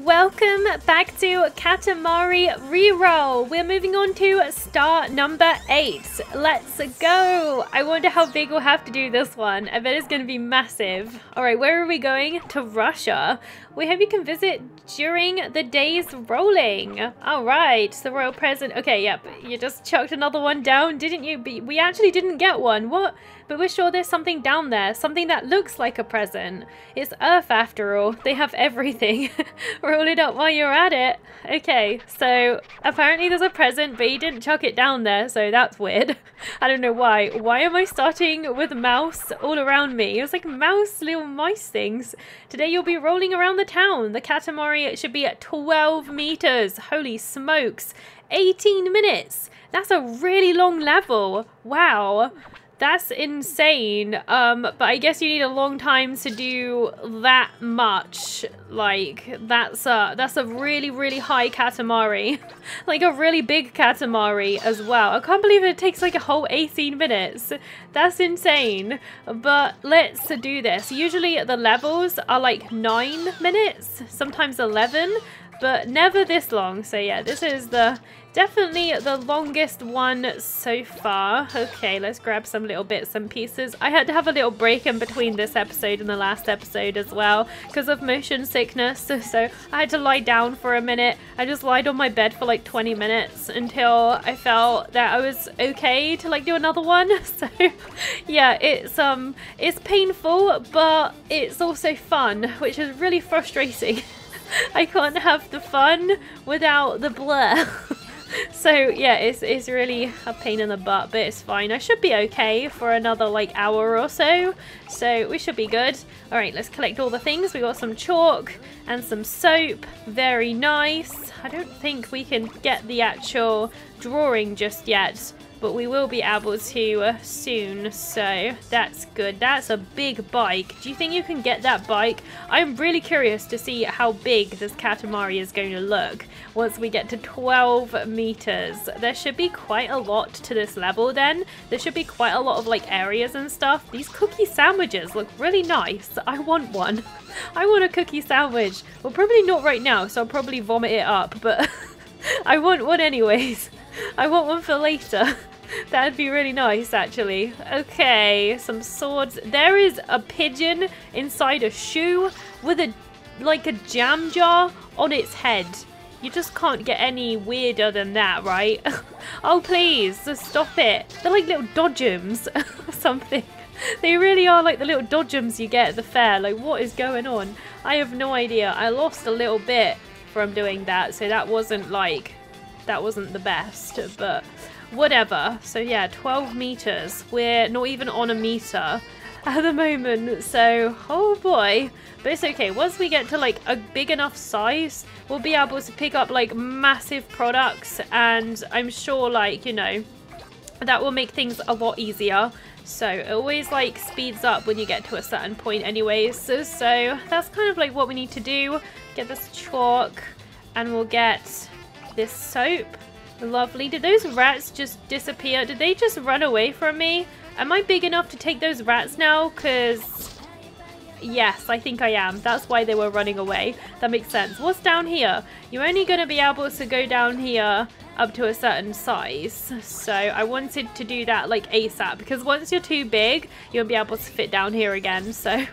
Welcome back to Katamari Reroll. We're moving on to star number 8. Let's go. I wonder how big we'll have to do this one. I bet it's going to be massive. All right, where are we going? To Russia. We hope you can visit during the day's rolling. All right, the royal present. Okay, yep. You just chucked another one down, didn't you? But we actually didn't get one. What? But we're sure there's something down there. Something that looks like a present. It's Earth after all. They have everything. Roll it up while you're at it. Okay, so apparently there's a present, but he didn't chuck it down there, so that's weird. I don't know why. Why am I starting with mouse all around me? It was like mouse, little mice things. Today you'll be rolling around the town. The Katamari should be at 12 meters. Holy smokes. 18 minutes. That's a really long level. Wow. That's insane, but I guess you need a long time to do that much. Like, that's a really, really high Katamari. Like a really big Katamari as well. I can't believe it takes like a whole 18 minutes. That's insane, but let's do this. Usually the levels are like 9 minutes, sometimes 11, but never this long. So yeah, this is definitely the longest one so far. Okay, let's grab some little bits and pieces. I had to have a little break in between this episode and the last episode as well because of motion sickness. So I had to lie down for a minute. I just lied on my bed for like 20 minutes until I felt that I was okay to like do another one. So yeah, it's painful, but it's also fun, which is really frustrating. I can't have the fun without the blur. So yeah, it's really a pain in the butt, but it's fine. I should be okay for another like hour or so, so we should be good. All right, let's collect all the things. We got some chalk and some soap. Very nice. I don't think we can get the actual drawing just yet, but we will be able to soon, so that's good. That's a big bike. Do you think you can get that bike? I'm really curious to see how big this Katamari is going to look once we get to 12 meters. There should be quite a lot to this level then. There should be quite a lot of like areas and stuff. These cookie sandwiches look really nice. I want one. I want a cookie sandwich. Well, probably not right now, so I'll probably vomit it up, but I want one anyways. I want one for later. That'd be really nice, actually. Okay, some swords. There is a pigeon inside a shoe with a jam jar on its head. You just can't get any weirder than that, right? Oh, please, just stop it. They're like little dodgems or something. They really are like the little dodgems you get at the fair. Like, what is going on? I have no idea. I lost a little bit from doing that, so that wasn't the best, but whatever. So yeah, 12 meters. We're not even on a meter at the moment, so oh boy. But it's okay. Once we get to like a big enough size, we'll be able to pick up like massive products, and I'm sure like, you know, that will make things a lot easier. So it always like speeds up when you get to a certain point anyways, so that's kind of like what we need to do. Get this chalk and we'll get this soap. Lovely. Did those rats just disappear? Did they just run away from me? Am I big enough to take those rats now? Because yes, I think I am. That's why they were running away. That makes sense. What's down here? You're only going to be able to go down here up to a certain size, so I wanted to do that like ASAP, because once you're too big, you'll be able to fit down here again. So I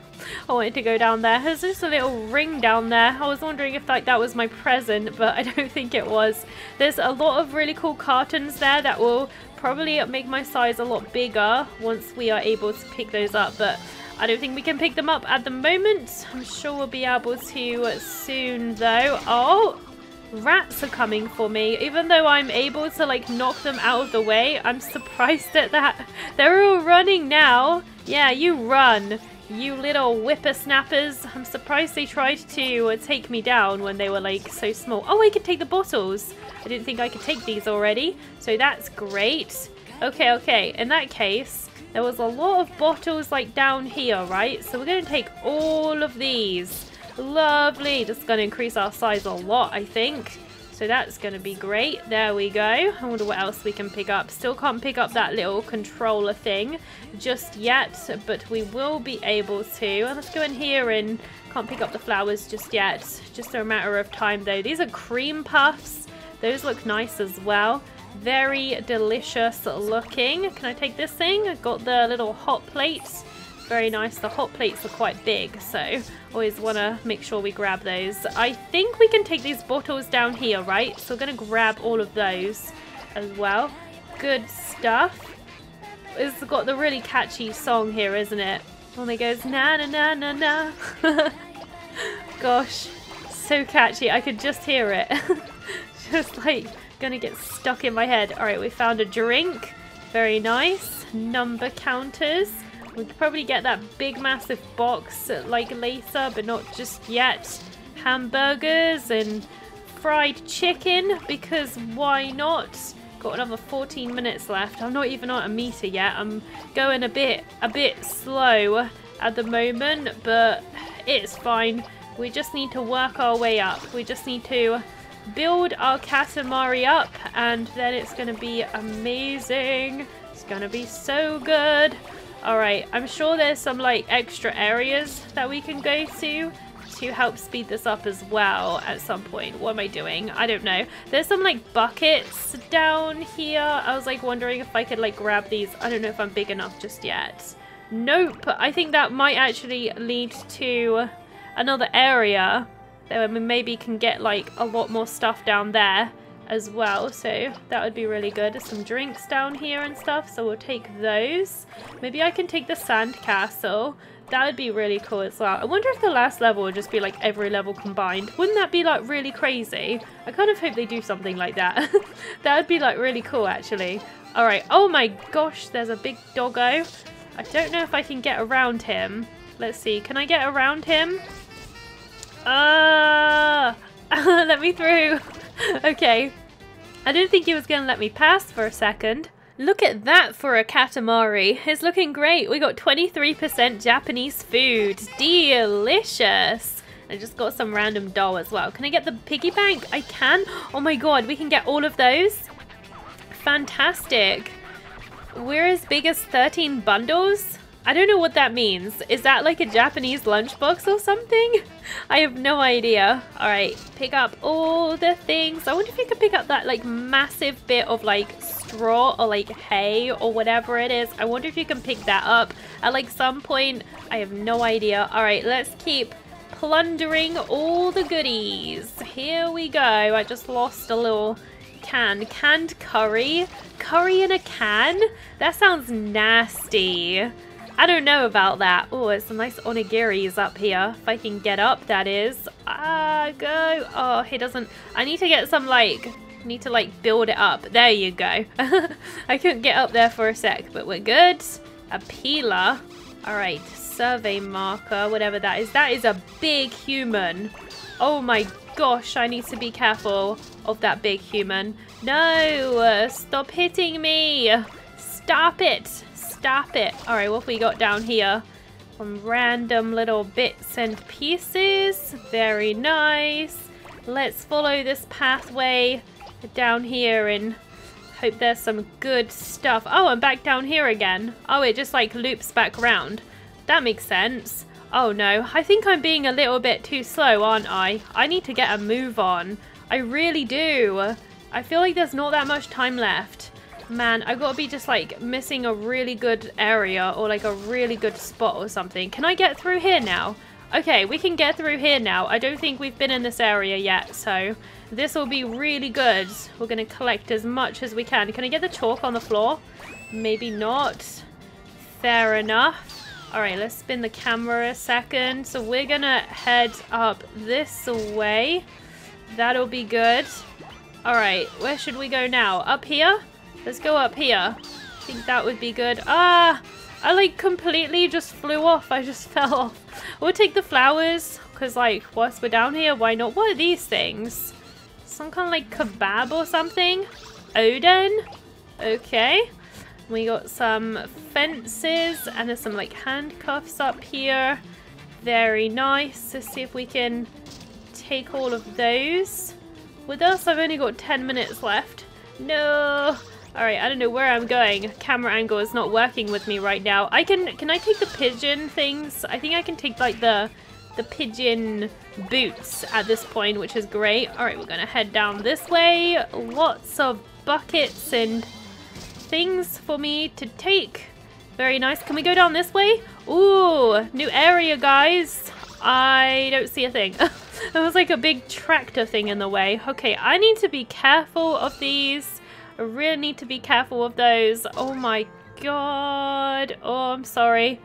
wanted to go down there. There's just a little ring down there. I was wondering if like that was my present, but I don't think it was. There's a lot of really cool cartons there that will probably make my size a lot bigger once we are able to pick those up, but I don't think we can pick them up at the moment. I'm sure we'll be able to soon though. Oh, rats are coming for me. Even though I'm able to like knock them out of the way, I'm surprised at that. They're all running now. Yeah, you run, you little whippersnappers. I'm surprised they tried to take me down when they were like so small. Oh, I could take the bottles. I didn't think I could take these already, so that's great. Okay, in that case, there was a lot of bottles like down here, right? So we're gonna take all of these. Lovely. That's going to increase our size a lot, I think. So that's going to be great. There we go. I wonder what else we can pick up. Still can't pick up that little controller thing just yet, but we will be able to. Let's go in here and Can't pick up the flowers just yet. Just a matter of time though. These are cream puffs. Those look nice as well. Very delicious looking. Can I take this thing? I've got the little hot plates. Very nice. The hot plates are quite big, so always want to make sure we grab those. I think we can take these bottles down here, right? So we're going to grab all of those as well. Good stuff. It's got the really catchy song here, isn't it? When it goes na na na na na. Gosh, so catchy. I could just hear it. Just like gonna get stuck in my head. All right, we found a drink. Very nice. Number counters. We could probably get that big massive box like later, but not just yet. Hamburgers and fried chicken, because why not? Got another 14 minutes left. I'm not even on a meter yet. I'm going a bit slow at the moment, but it's fine. We just need to work our way up. We just need to build our Katamari up, and then it's gonna be amazing. It's gonna be so good. Alright, I'm sure there's some like extra areas that we can go to help speed this up as well at some point. What am I doing? I don't know. There's some like buckets down here. I was like wondering if I could like grab these. I don't know if I'm big enough just yet. Nope. I think that might actually lead to another area that we maybe can get like a lot more stuff down there as well, so that would be really good. There's some drinks down here and stuff, so we'll take those. Maybe I can take the sand castle. That would be really cool as well. I wonder if the last level would just be like every level combined. Wouldn't that be like really crazy? I kind of hope they do something like that. That would be like really cool actually. All right, oh my gosh, there's a big doggo. I don't know if I can get around him. Let's see, can I get around him? Let me through. Okay, I didn't think he was going to let me pass for a second. Look at that for a Katamari. It's looking great. We got 23% Japanese food. Delicious. I just got some random doll as well. Can I get the piggy bank? I can. Oh my god, we can get all of those. Fantastic. We're as big as 13 bundles. I don't know what that means. Is that like a Japanese lunchbox or something? I have no idea. All right, pick up all the things. I wonder if you could pick up that like massive bit of like straw or like hay or whatever it is. I wonder if you can pick that up at like some point. I have no idea. All right, let's keep plundering all the goodies. Here we go. I just lost a little can. Canned curry. Curry in a can? That sounds nasty. I don't know about that. Oh, there's some nice onigiris up here. If I can get up, that is. Ah, go. Oh, he doesn't. I need to get some like, need to like build it up. There you go. I couldn't get up there for a sec, but we're good. A peeler. All right, survey marker, whatever that is. That is a big human. Oh my gosh, I need to be careful of that big human. No, stop hitting me. Stop it. Stop it. Alright, what have we got down here? Some random little bits and pieces. Very nice. Let's follow this pathway down here and hope there's some good stuff. Oh, I'm back down here again. Oh, it just like loops back around. That makes sense. Oh no, I think I'm being a little bit too slow, aren't I? I need to get a move on. I really do. I feel like there's not that much time left. Man, I've got to be just like missing a really good area or like a really good spot or something. Can I get through here now? Okay, we can get through here now. I don't think we've been in this area yet, so this will be really good. We're going to collect as much as we can. Can I get the chalk on the floor? Maybe not. Fair enough. All right, let's spin the camera a second. So we're going to head up this way. That'll be good. All right, where should we go now? Up here? Let's go up here. I think that would be good. Ah, I like completely just flew off. I just fell off. We'll take the flowers because like whilst we're down here, why not? What are these things? Some kind of like kebab or something? Oden? Okay. We got some fences and there's some like handcuffs up here. Very nice. Let's see if we can take all of those with us. I've only got 10 minutes left. No. Alright, I don't know where I'm going. Camera angle is not working with me right now. Can I take the pigeon things? I think I can take like the the pigeon boots at this point, which is great. Alright, we're gonna head down this way. Lots of buckets and things for me to take. Very nice. Can we go down this way? Ooh, new area, guys. I don't see a thing. There was like a big tractor thing in the way. Okay, I need to be careful of these. I really need to be careful of those. Oh my god. Oh, I'm sorry.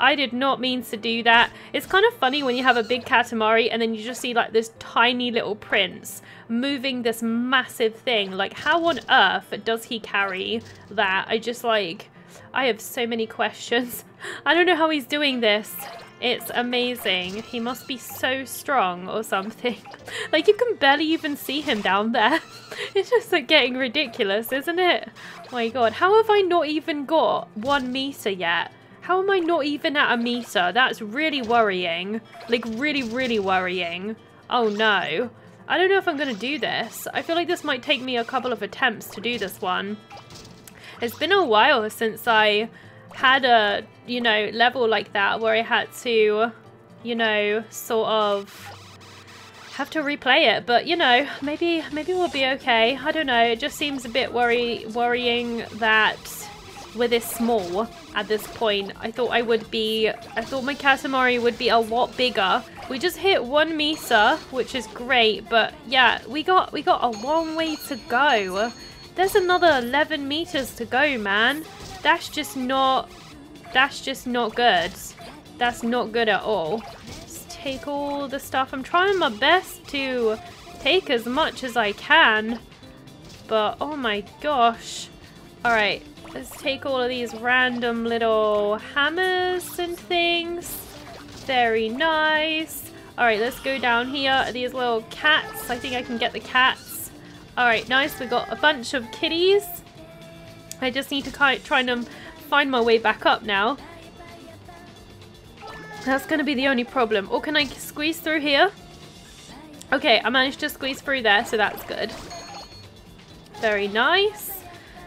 I did not mean to do that. It's kind of funny when you have a big Katamari and then you just see like this tiny little prince moving this massive thing. Like, how on earth does he carry that? I just like, I have so many questions. I don't know how he's doing this. It's amazing. He must be so strong or something. Like, you can barely even see him down there. It's just like getting ridiculous, isn't it? Oh my god, how have I not even got 1 meter yet? How am I not even at 1 meter? That's really worrying. Like, really, really worrying. Oh no. I don't know if I'm gonna do this. I feel like this might take me a couple of attempts to do this one. It's been a while since I had a, you know, level like that where I had to, you know, sort of have to replay it. But, you know, maybe we'll be okay. I don't know. It just seems a bit worrying that we're this small at this point. I thought my Katamari would be a lot bigger. We just hit 1 meter, which is great, but yeah, we got a long way to go. There's another 11 meters to go, man. That's just not good. That's not good at all. Just take all the stuff. I'm trying my best to take as much as I can, but oh my gosh. All right. Let's take all of these random little hammers and things. Very nice. Alright, let's go down here. These little cats. I think I can get the cats. Alright, nice. We got a bunch of kitties. I just need to try and find my way back up now. That's going to be the only problem. Or can I squeeze through here? Okay, I managed to squeeze through there, so that's good. Very nice.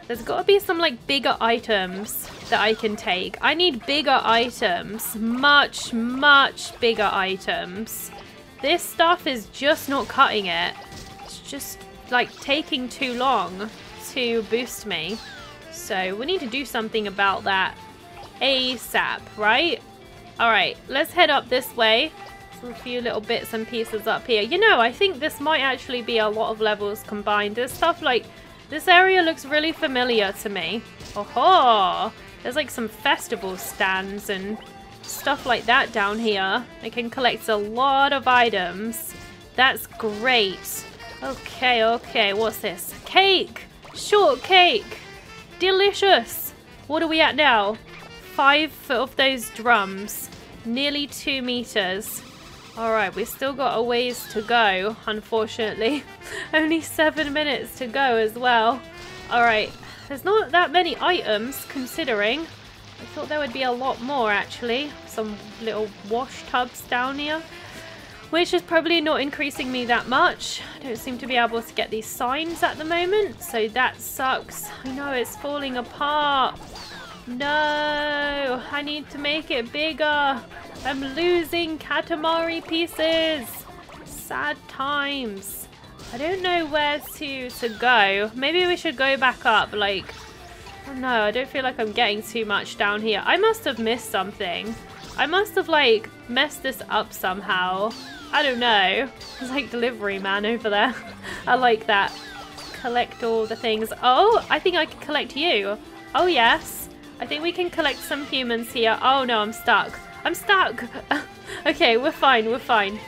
There's got to be some, like, bigger items that I can take. I need bigger items. Much, much bigger items. This stuff is just not cutting it. It's just, like, taking too long to boost me. So we need to do something about that ASAP, right? Alright, let's head up this way. There's a few little bits and pieces up here. You know, I think this might actually be a lot of levels combined. There's stuff like... This area looks really familiar to me. Oh-ho! There's like some festival stands and stuff like that down here. I can collect a lot of items. That's great. Okay, okay, what's this? Cake! Shortcake! Delicious! What are we at now? 5 of those drums. Nearly 2 meters. Alright, we've still got a ways to go, unfortunately. Only 7 minutes to go as well. Alright, there's not that many items, considering. I thought there would be a lot more, actually. Some little wash tubs down here, which is probably not increasing me that much. I don't seem to be able to get these signs at the moment, so that sucks. I know, it's falling apart. No, I need to make it bigger. I'm losing Katamari pieces. Sad times. I don't know where to go. Maybe we should go back up. Like, oh no, I don't feel like I'm getting too much down here. I must have missed something. I must have like messed this up somehow. I don't know. It's like delivery man over there. I like that. Collect all the things. Oh, I think I can collect you. Oh yes. I think we can collect some humans here. Oh no, I'm stuck. I'm stuck! Okay, we're fine, we're fine.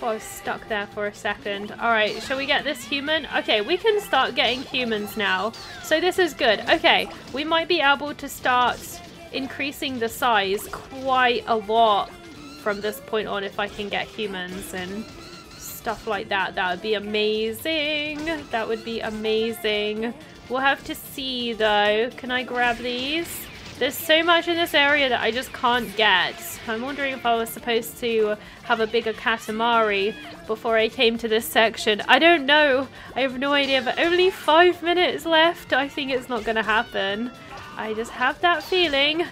Oh, I was stuck there for a second. Alright, shall we get this human? Okay, we can start getting humans now. So this is good. Okay, we might be able to start increasing the size quite a lot from this point on if I can get humans and stuff like that. That would be amazing. That would be amazing. We'll have to see though. Can I grab these? There's so much in this area that I just can't get. I'm wondering if I was supposed to have a bigger Katamari before I came to this section. I don't know. I have no idea, but only 5 minutes left. I think it's not going to happen. I just have that feeling.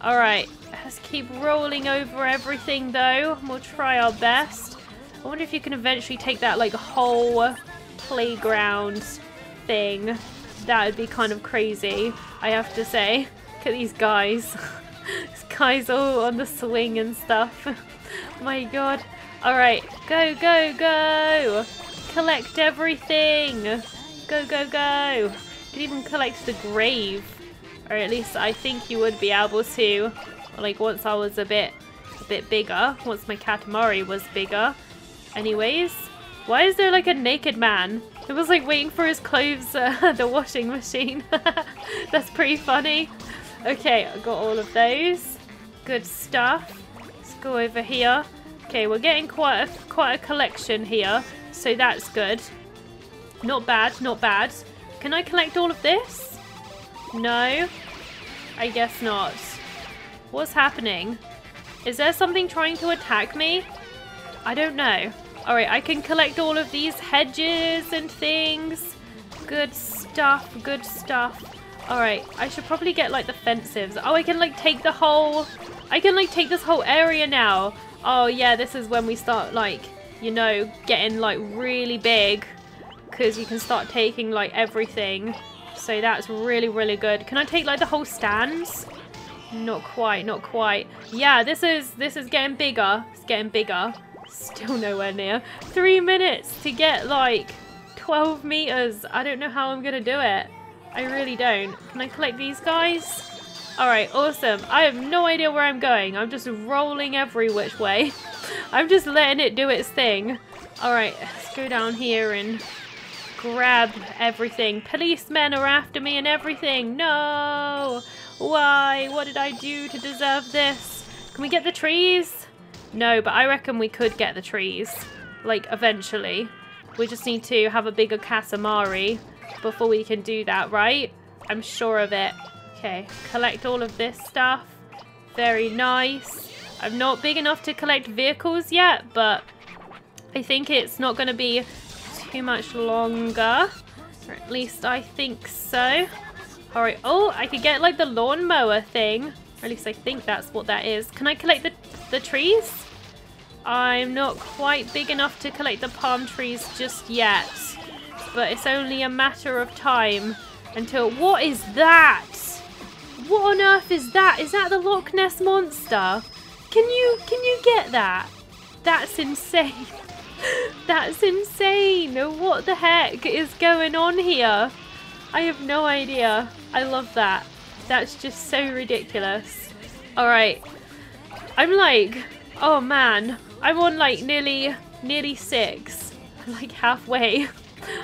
All right, Let's keep rolling over everything though. We'll try our best. I wonder if you can eventually take that like whole playground thing. That would be kind of crazy, I have to say. Look at these guys. These guys all on the swing and stuff. My god. Alright, go, go, go! Collect everything! Go, go, go! You could even collect the grave. Or at least I think you would be able to. Like, once I was a bit bigger. Once my Katamari was bigger. Anyways. Why is there like a naked man? It was like waiting for his clothes at the washing machine. That's pretty funny. Okay, I got all of those. Good stuff. Let's go over here. Okay, we're getting quite a collection here, so that's good. Not bad, not bad. Can I collect all of this? No? I guess not. What's happening? Is there something trying to attack me? I don't know. Alright, I can collect all of these hedges and things. Good stuff, good stuff. Alright, I should probably get, like, the fences. Oh, I can, like, take the whole... I can, like, take this whole area now. Oh yeah, this is when we start, like, you know, getting like really big, because you can start taking like everything, so that's really good. Can I take like the whole stands? Not quite, not quite. Yeah, this is getting bigger. It's getting bigger. Still nowhere near. 3 minutes to get like 12 meters. I don't know how I'm gonna do it. I really don't. Can I collect these guys? Alright, awesome. I have no idea where I'm going. I'm just rolling every which way. I'm just letting it do its thing. Alright, let's go down here and grab everything. Policemen are after me and everything. No! Why? What did I do to deserve this? Can we get the trees? No, but I reckon we could get the trees. Like, eventually. We just need to have a bigger Katamari before we can do that, right? I'm sure of it. Okay, collect all of this stuff. Very nice. I'm not big enough to collect vehicles yet, but I think it's not going to be too much longer. Or at least I think so. Alright, oh, I could get like the lawnmower thing. Or at least I think that's what that is. Can I collect the trees? I'm not quite big enough to collect the palm trees just yet. But it's only a matter of time until... What is that? What on earth is that? Is that the Loch Ness Monster? Can you get that? That's insane. That's insane. What the heck is going on here? I have no idea. I love that. That's just so ridiculous. Alright. I'm like, oh man. I'm on like nearly 6. I'm like halfway.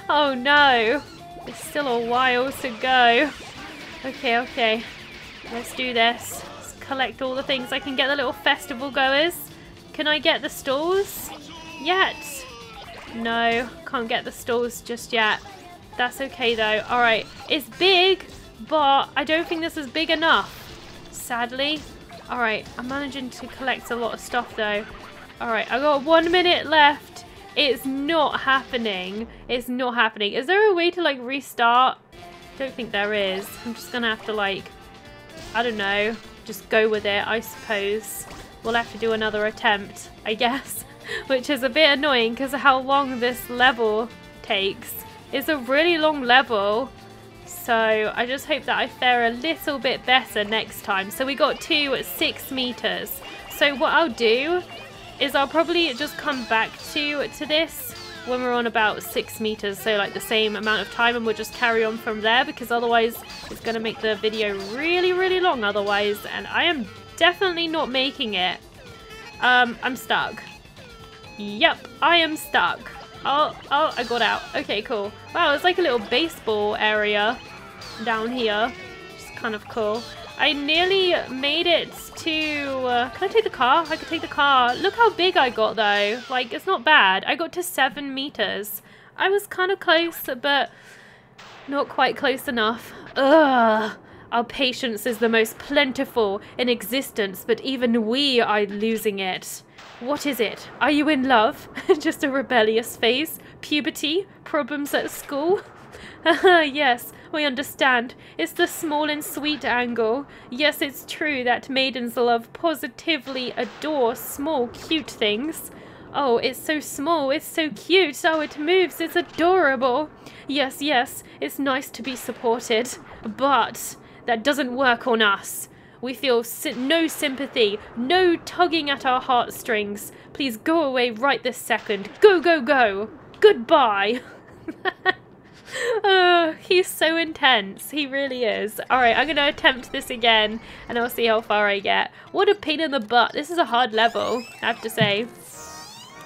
Oh no. It's still a while to go. Okay, okay. Let's do this. Let's collect all the things. I can get the little festival goers. Can I get the stalls? Yet? No, can't get the stalls just yet. That's okay though. Alright, it's big, but I don't think this is big enough. Sadly. Alright, I'm managing to collect a lot of stuff though. Alright, I got 1 minute left. It's not happening. It's not happening. Is there a way to like restart? Don't think there is. I'm just gonna have to like... I don't know, just go with it, I suppose. We'll have to do another attempt, I guess, which is a bit annoying because of how long this level takes. It's a really long level, so I just hope that I fare a little bit better next time. So we got to 6 meters. So what I'll do is I'll probably just come back to this when we're on about 6 meters, so like the same amount of time, and we'll just carry on from there, because otherwise it's going to make the video really long otherwise, and I am definitely not making it. I'm stuck. Yep, I am stuck. Oh, I got out. Okay, cool. Wow, it's like a little baseball area down here. It's kind of cool. I nearly made it to... can I take the car? I could take the car. Look how big I got, though. Like, it's not bad. I got to 7 meters. I was kind of close, but not quite close enough. Ugh. Our patience is the most plentiful in existence, but even we are losing it. What is it? Are you in love? Just a rebellious phase? Puberty? Problems at school? Yes, we understand. It's the small and sweet angle. Yes, it's true that maidens love positively adore small, cute things. Oh, it's so small, it's so cute, oh, it moves, it's adorable. Yes, yes, it's nice to be supported, but that doesn't work on us. We feel no sympathy, no tugging at our heartstrings. Please go away right this second. Go, go, go. Goodbye. Oh, he's so intense. He really is. All right, I'm going to attempt this again, and I'll see how far I get. What a pain in the butt. This is a hard level, I have to say.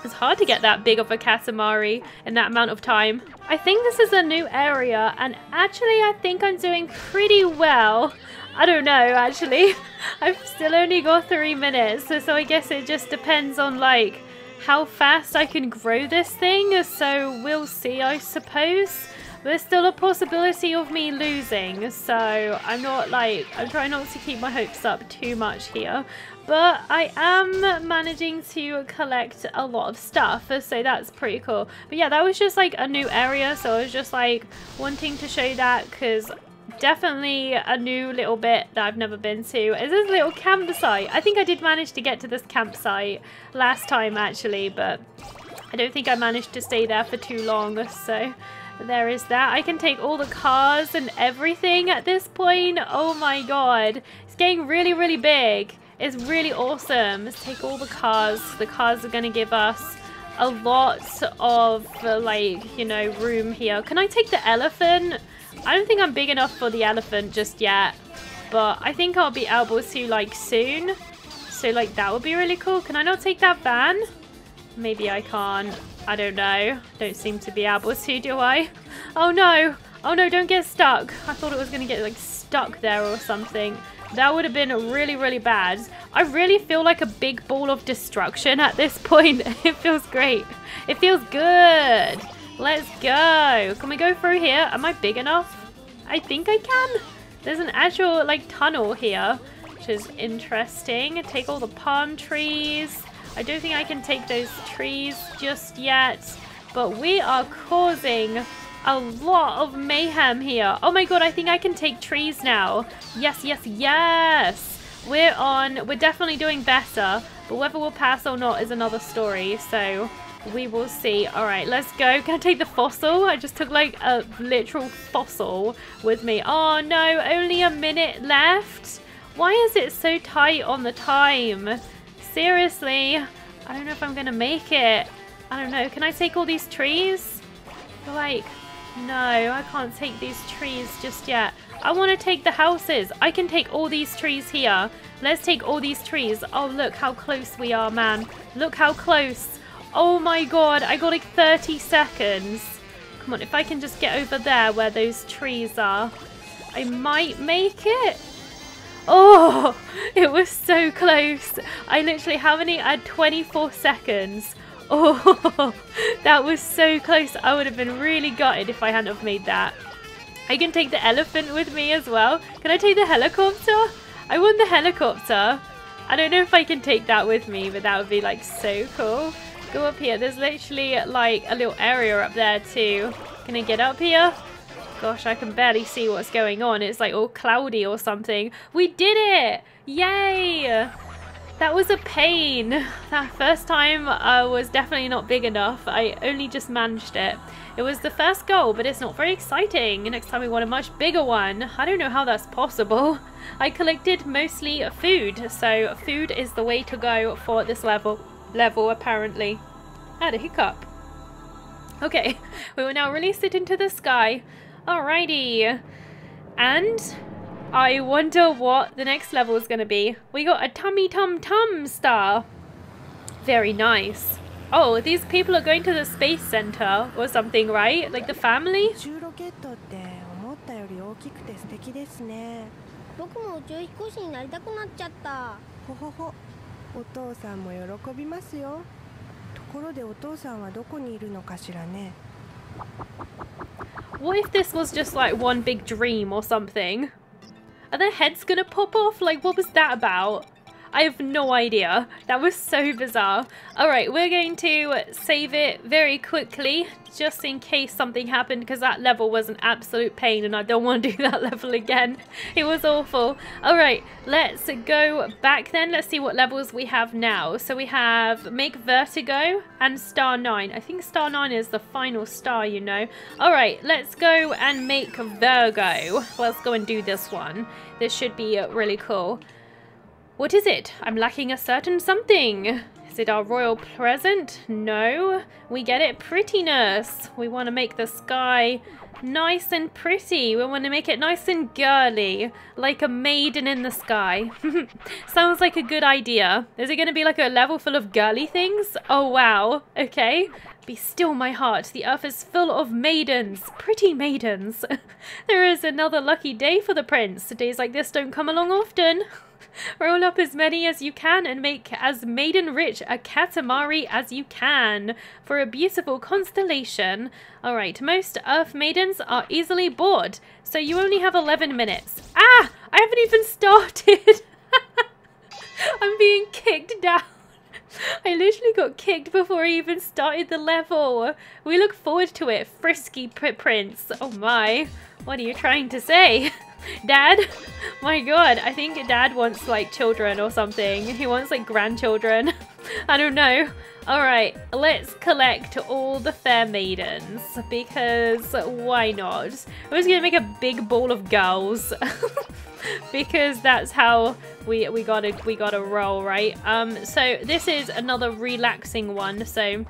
It's hard to get that big of a Katamari in that amount of time. I think this is a new area, and actually I think I'm doing pretty well. I don't know, actually. I've still only got 3 minutes, so I guess it just depends on, like, how fast I can grow this thing, so we'll see, I suppose. There's still a possibility of me losing, so I'm not, like, I'm trying not to keep my hopes up too much here. But I am managing to collect a lot of stuff, so that's pretty cool. But yeah, that was just, like, a new area, so I was just, like, wanting to show that, because definitely a new little bit that I've never been to is this little campsite. I think I did manage to get to this campsite last time, actually, but I don't think I managed to stay there for too long, so there is that. I can take all the cars and everything at this point. Oh my god, it's getting really, really big. It's really awesome. Let's take all the cars. The cars are going to give us a lot of, like, you know, room here. Can I take the elephant? I don't think I'm big enough for the elephant just yet, but I think I'll be able to, like, soon. So, like, that would be really cool. Can I not take that van? Maybe I can't. I don't know. Don't seem to be able to, do I? Oh, no. Oh, no, don't get stuck. I thought it was going to get, like, stuck there or something. That would have been really, really bad. I really feel like a big ball of destruction at this point. It feels great. It feels good. Let's go. Can we go through here? Am I big enough? I think I can. There's an actual, like, tunnel here, which is interesting. Take all the palm trees. I don't think I can take those trees just yet, but we are causing a lot of mayhem here. Oh my god, I think I can take trees now. Yes, yes, yes. We're definitely doing better, but whether we'll pass or not is another story, so we will see. All right, let's go. Can I take the fossil? I just took, like, a literal fossil with me. Oh no, only a minute left. Why is it so tight on the time? Seriously, I don't know if I'm gonna make it. I don't know. Can I take all these trees? Like, no, I can't take these trees just yet. I want to take the houses. I can take all these trees here. Let's take all these trees. Oh, look how close we are, man. Look how close. Oh my god, I got like 30 seconds. Come on, if I can just get over there where those trees are, I might make it. Oh, it was so close. I literally, how many? I had 24 seconds. Oh, that was so close. I would have been really gutted if I hadn't have made that. I can take the elephant with me as well. Can I take the helicopter? I want the helicopter. I don't know if I can take that with me, but that would be, like, so cool. Go up here. There's literally, like, a little area up there too. Can I get up here? Gosh, I can barely see what's going on. It's, like, all cloudy or something. We did it! Yay! That was a pain. That first time I was definitely not big enough. I only just managed it. It was the first goal, but it's not very exciting. Next time we want a much bigger one. I don't know how that's possible. I collected mostly food, so food is the way to go for this level apparently. I had a hiccup. Okay, we will now release it into the sky. Alrighty. And I wonder what the next level is going to be. We got a tummy tum star. Very nice. Oh, these people are going to the space center or something, right? Like the family? What if this was just like one big dream or something? Are their heads gonna pop off? Like, what was that about? I have no idea. That was so bizarre. Alright, we're going to save it very quickly just in case something happened, because that level was an absolute pain and I don't want to do that level again. It was awful. Alright, let's go back then. Let's see what levels we have now. So we have Make Vertigo and Star 9. I think Star 9 is the final star, you know. Alright, let's go and make Virgo. Let's go and do this one. This should be really cool. What is it? I'm lacking a certain something. Is it our royal present? No. We get it. Prettiness. We want to make the sky nice and pretty. We want to make it nice and girly. Like a maiden in the sky. Sounds like a good idea. Is it going to be like a level full of girly things? Oh, wow. Okay. Be still, my heart. The earth is full of maidens. Pretty maidens. There is another lucky day for the prince. Days like this don't come along often. Roll up as many as you can and make as maiden rich a Katamari as you can for a beautiful constellation. Alright, most earth maidens are easily bored, so you only have 11 minutes. Ah! I haven't even started! I'm being kicked down. I literally got kicked before I even started the level. We look forward to it, frisky prince. Oh my, what are you trying to say? Dad? My god, I think Dad wants like children or something. He wants like grandchildren. I don't know. Alright, let's collect all the fair maidens because why not? We're just gonna make a big ball of girls because that's how we gotta roll, right? So this is another relaxing one, so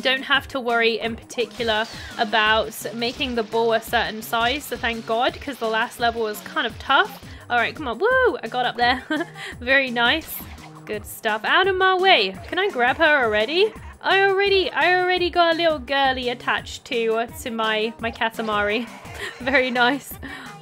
don't have to worry in particular about making the ball a certain size, so thank god, because the last level was kind of tough. Alright, come on. Woo! I got up there. Very nice. Good stuff. Out of my way. Can I grab her already? I already got a little girly attached to my Katamari. Very nice.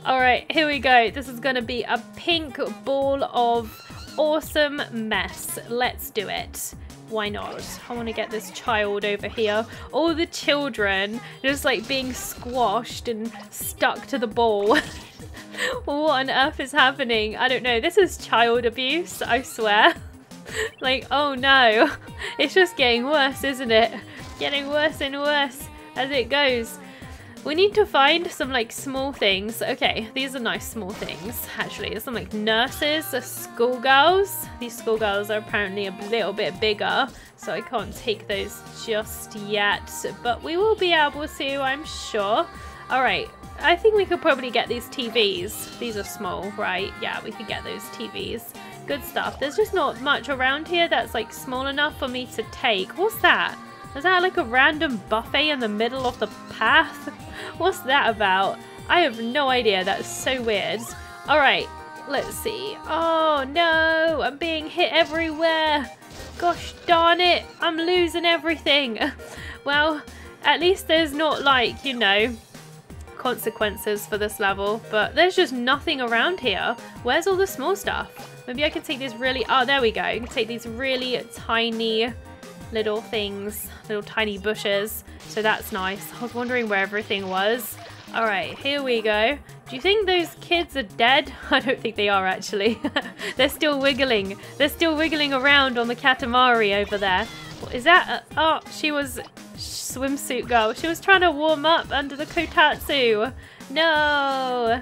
Alright, here we go. This is going to be a pink ball of awesome mess. Let's do it. Why not? I want to get this child over here. All the children just like being squashed and stuck to the ball. What on earth is happening? I don't know. This is child abuse, I swear. Like, oh no. It's just getting worse, isn't it? Getting worse and worse as it goes. We need to find some like small things. Okay, these are nice small things actually. There's some like nurses, schoolgirls. These schoolgirls are apparently a little bit bigger, so I can't take those just yet. But we will be able to, I'm sure. Alright, I think we could probably get these TVs. These are small, right? Yeah, we could get those TVs. Good stuff. There's just not much around here that's like small enough for me to take. What's that? Is that like a random buffet in the middle of the path? What's that about? I have no idea. That's so weird. Alright, let's see. Oh no, I'm being hit everywhere. Gosh darn it, I'm losing everything. Well, at least there's not like, you know, consequences for this level, but there's just nothing around here. Where's all the small stuff? Maybe I can take these really... Oh, there we go. I can take these really tiny... little things, little tiny bushes, so that's nice. I was wondering where everything was. Alright, here we go. Do you think those kids are dead? I don't think they are actually. They're still wiggling. They're still wiggling around on the Katamari over there. What is that? Oh, she was swimsuit girl. She was trying to warm up under the kotatsu. No!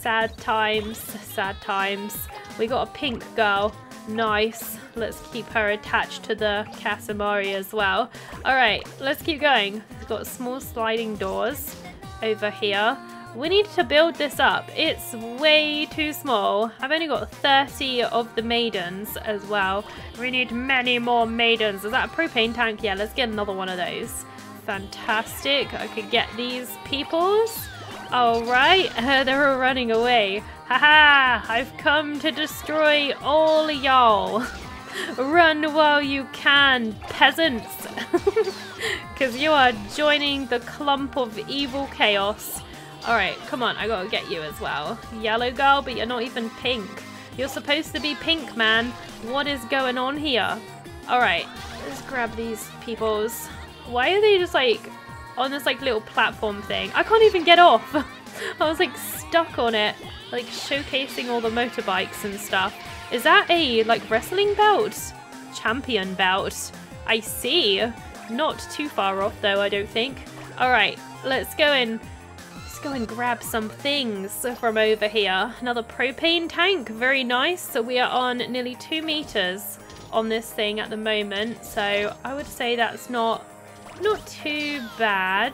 Sad times, sad times. We got a pink girl. Nice. Let's keep her attached to the Katamari as well. Alright, let's keep going. We've got small sliding doors over here. We need to build this up. It's way too small. I've only got 30 of the maidens as well. We need many more maidens. Is that a propane tank? Yeah, let's get another one of those. Fantastic. I could get these peoples. Alright, they're all running away. Haha, I've come to destroy all y'all. Run while you can, peasants. Because you are joining the clump of evil chaos. Alright, come on, I gotta get you as well. Yellow girl, but you're not even pink. You're supposed to be pink, man. What is going on here? Alright, let's grab these peoples. Why are they just like... on this like little platform thing? I can't even get off. I was like stuck on it, like showcasing all the motorbikes and stuff. Is that a, like, wrestling belt? Champion belt. I see. Not too far off, though, I don't think. Alright, let's go in. Let's go and grab some things from over here. Another propane tank. Very nice. So we are on nearly 2 meters on this thing at the moment. So I would say that's not too bad,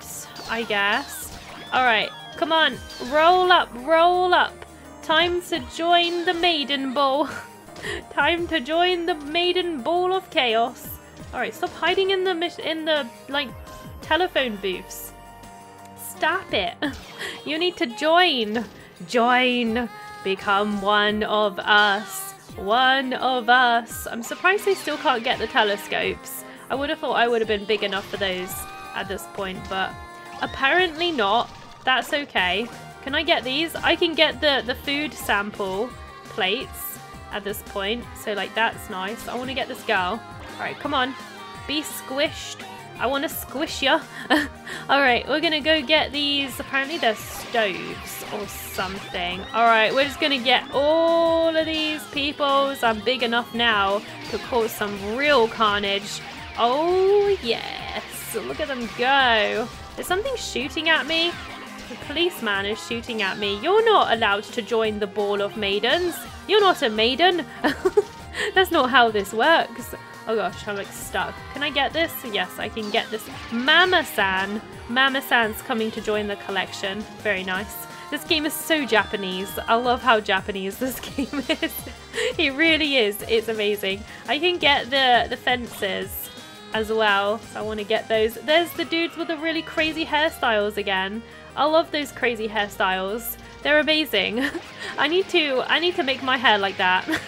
I guess. Alright, come on. Roll up, roll up. Time to join the Maiden Ball. Time to join the Maiden Ball of Chaos. Alright, stop hiding in the like telephone booths. Stop it. You need to join. Join. Become one of us. One of us. I'm surprised they still can't get the telescopes. I would have thought I would have been big enough for those at this point, but apparently not. That's okay. Can I get these? I can get the food sample plates at this point. So, like, that's nice. I want to get this girl. Alright, come on. Be squished. I want to squish ya. Alright, we're going to go get these. Apparently they're stoves or something. Alright, we're just going to get all of these peoples. I'm big enough now to cause some real carnage. Oh, yes. Look at them go. Is something shooting at me? The policeman is shooting at me. You're not allowed to join the ball of maidens. You're not a maiden. That's not how this works. Oh gosh, I'm like stuck. Can I get this? Yes, I can get this. Mama-san. Mama-san's coming to join the collection. Very nice. This game is so Japanese. I love how Japanese this game is. It really is. It's amazing. I can get the fences as well. So I want to get those. There's the dudes with the really crazy hairstyles again. I love those crazy hairstyles. They're amazing. I need to make my hair like that. Can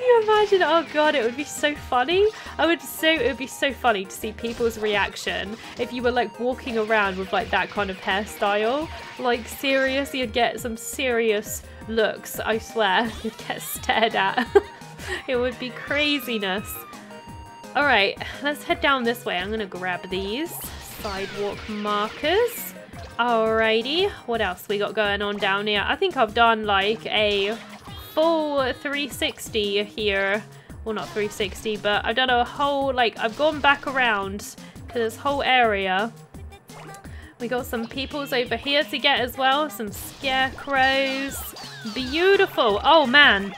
you imagine? Oh god, it would be so funny. It would be so funny to see people's reaction if you were like walking around with like that kind of hairstyle. Like seriously, you'd get some serious looks, I swear. You'd get stared at. It would be craziness. Alright, let's head down this way. I'm gonna grab these sidewalk markers. Alrighty, what else we got going on down here? I think I've done like a full 360 here. Well, not 360, but I've done a whole, like, I've gone back around to this whole area. We got some peoples over here to get as well. Some scarecrows. Beautiful. Oh, man.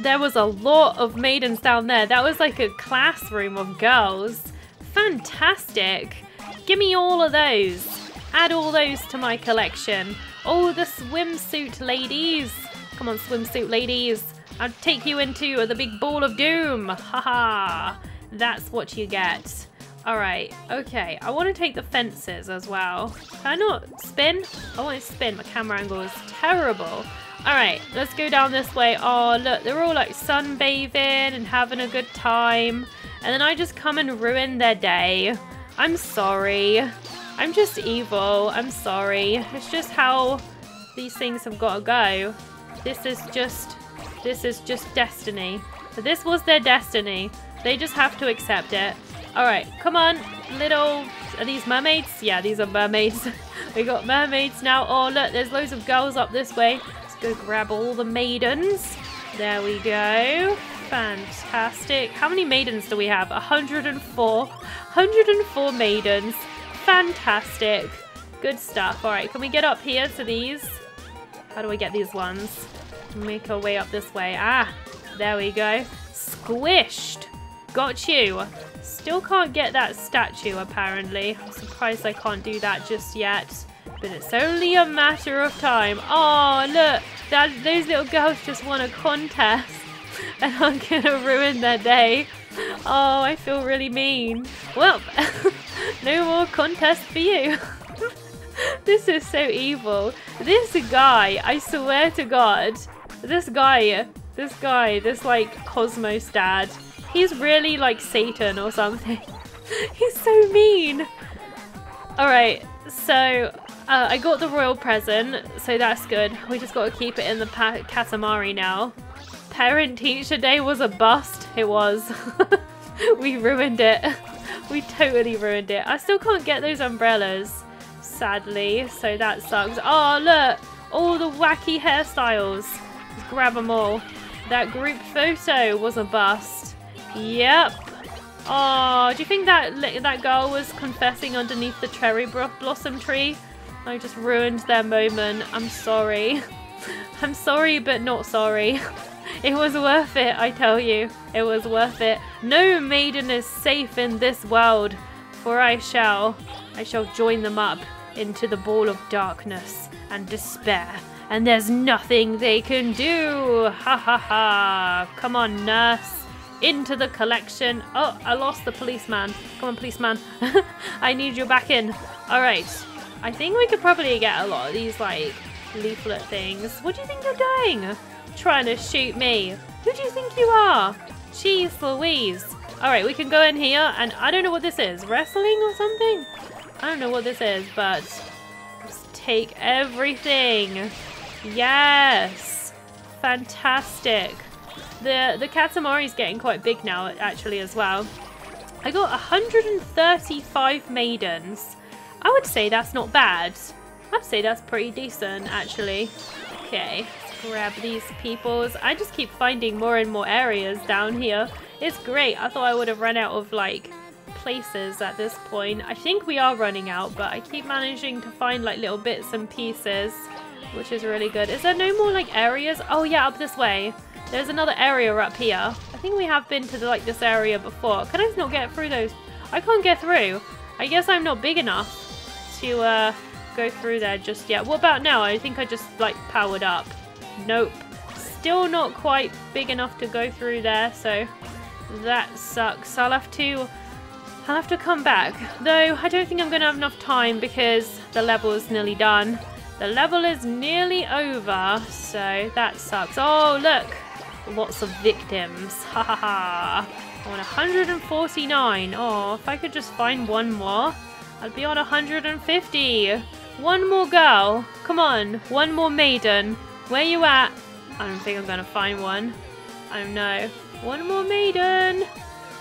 There was a lot of maidens down there. That was like a classroom of girls. Fantastic. Give me all of those. Add all those to my collection. Oh, the swimsuit ladies. Come on, swimsuit ladies. I'll take you into the big ball of doom. Haha. That's what you get. All right. Okay. I want to take the fences as well. Can I not spin? I want to spin. My camera angle is terrible. All right. Let's go down this way. Oh, look. They're all like sunbathing and having a good time. And then I just come and ruin their day. I'm sorry. I'm just evil. I'm sorry. It's just how these things have got to go. This is just destiny. This was their destiny. They just have to accept it. All right, come on, little. Are these mermaids? Yeah, these are mermaids. We got mermaids now. Oh look, there's loads of girls up this way. Let's go grab all the maidens. There we go. Fantastic. How many maidens do we have? 104. 104 maidens. Fantastic. Good stuff. Alright, can we get up here to these? How do I get these ones? Make our way up this way. Ah, there we go. Squished. Got you. Still can't get that statue, apparently. I'm surprised I can't do that just yet. But it's only a matter of time. Oh, look. Those little girls just won a contest. And I'm going to ruin their day. Oh, I feel really mean. Well, no more contest for you. This is so evil. This guy, I swear to God, this like Cosmos dad, he's really like Satan or something. He's so mean. All right, so I got the royal present, so that's good. We just got to keep it in the Katamari now. Parent Teacher Day was a bust. It was. We ruined it. We totally ruined it. I still can't get those umbrellas, sadly, so that sucks. Oh, look! All the wacky hairstyles. Just grab them all. That group photo was a bust. Yep. Oh, do you think that girl was confessing underneath the cherry blossom tree? I just ruined their moment. I'm sorry. I'm sorry, but not sorry. It was worth it, I tell you. It was worth it. No maiden is safe in this world, for I shall join them up into the ball of darkness and despair, and there's nothing they can do. Ha ha ha. Come on, nurse. Into the collection. Oh, I lost the policeman. Come on, policeman. I need you back in. All right. I think we could probably get a lot of these, like, leaflet things. What do you think you're doing? Trying to shoot me. Who do you think you are? Jeez Louise. Alright, we can go in here, and I don't know what this is. Wrestling or something? I don't know what this is, but just take everything. Yes. Fantastic. The Katamari's getting quite big now, actually, as well. I got 135 maidens. I would say that's not bad. I'd say that's pretty decent, actually. Okay, let's grab these peoples. I just keep finding more and more areas down here. It's great. I thought I would have run out of, like, places at this point. I think we are running out, but I keep managing to find, like, little bits and pieces, which is really good. Is there no more, like, areas? Oh, yeah, up this way. There's another area up here. I think we have been to, like, this area before. Can I not get through those? I can't get through. I guess I'm not big enough to, go through there just yet. What about now? I think I just, like, powered up. Nope. Still not quite big enough to go through there, so that sucks. I'll have to come back. Though I don't think I'm gonna have enough time because the level is nearly done. The level is nearly over, so that sucks. Oh, look! Lots of victims. Ha ha ha. I'm on 149. Oh, if I could just find one more, I'd be on 150. One more girl. Come on. One more maiden. Where you at? I don't think I'm going to find one. I don't know. One more maiden.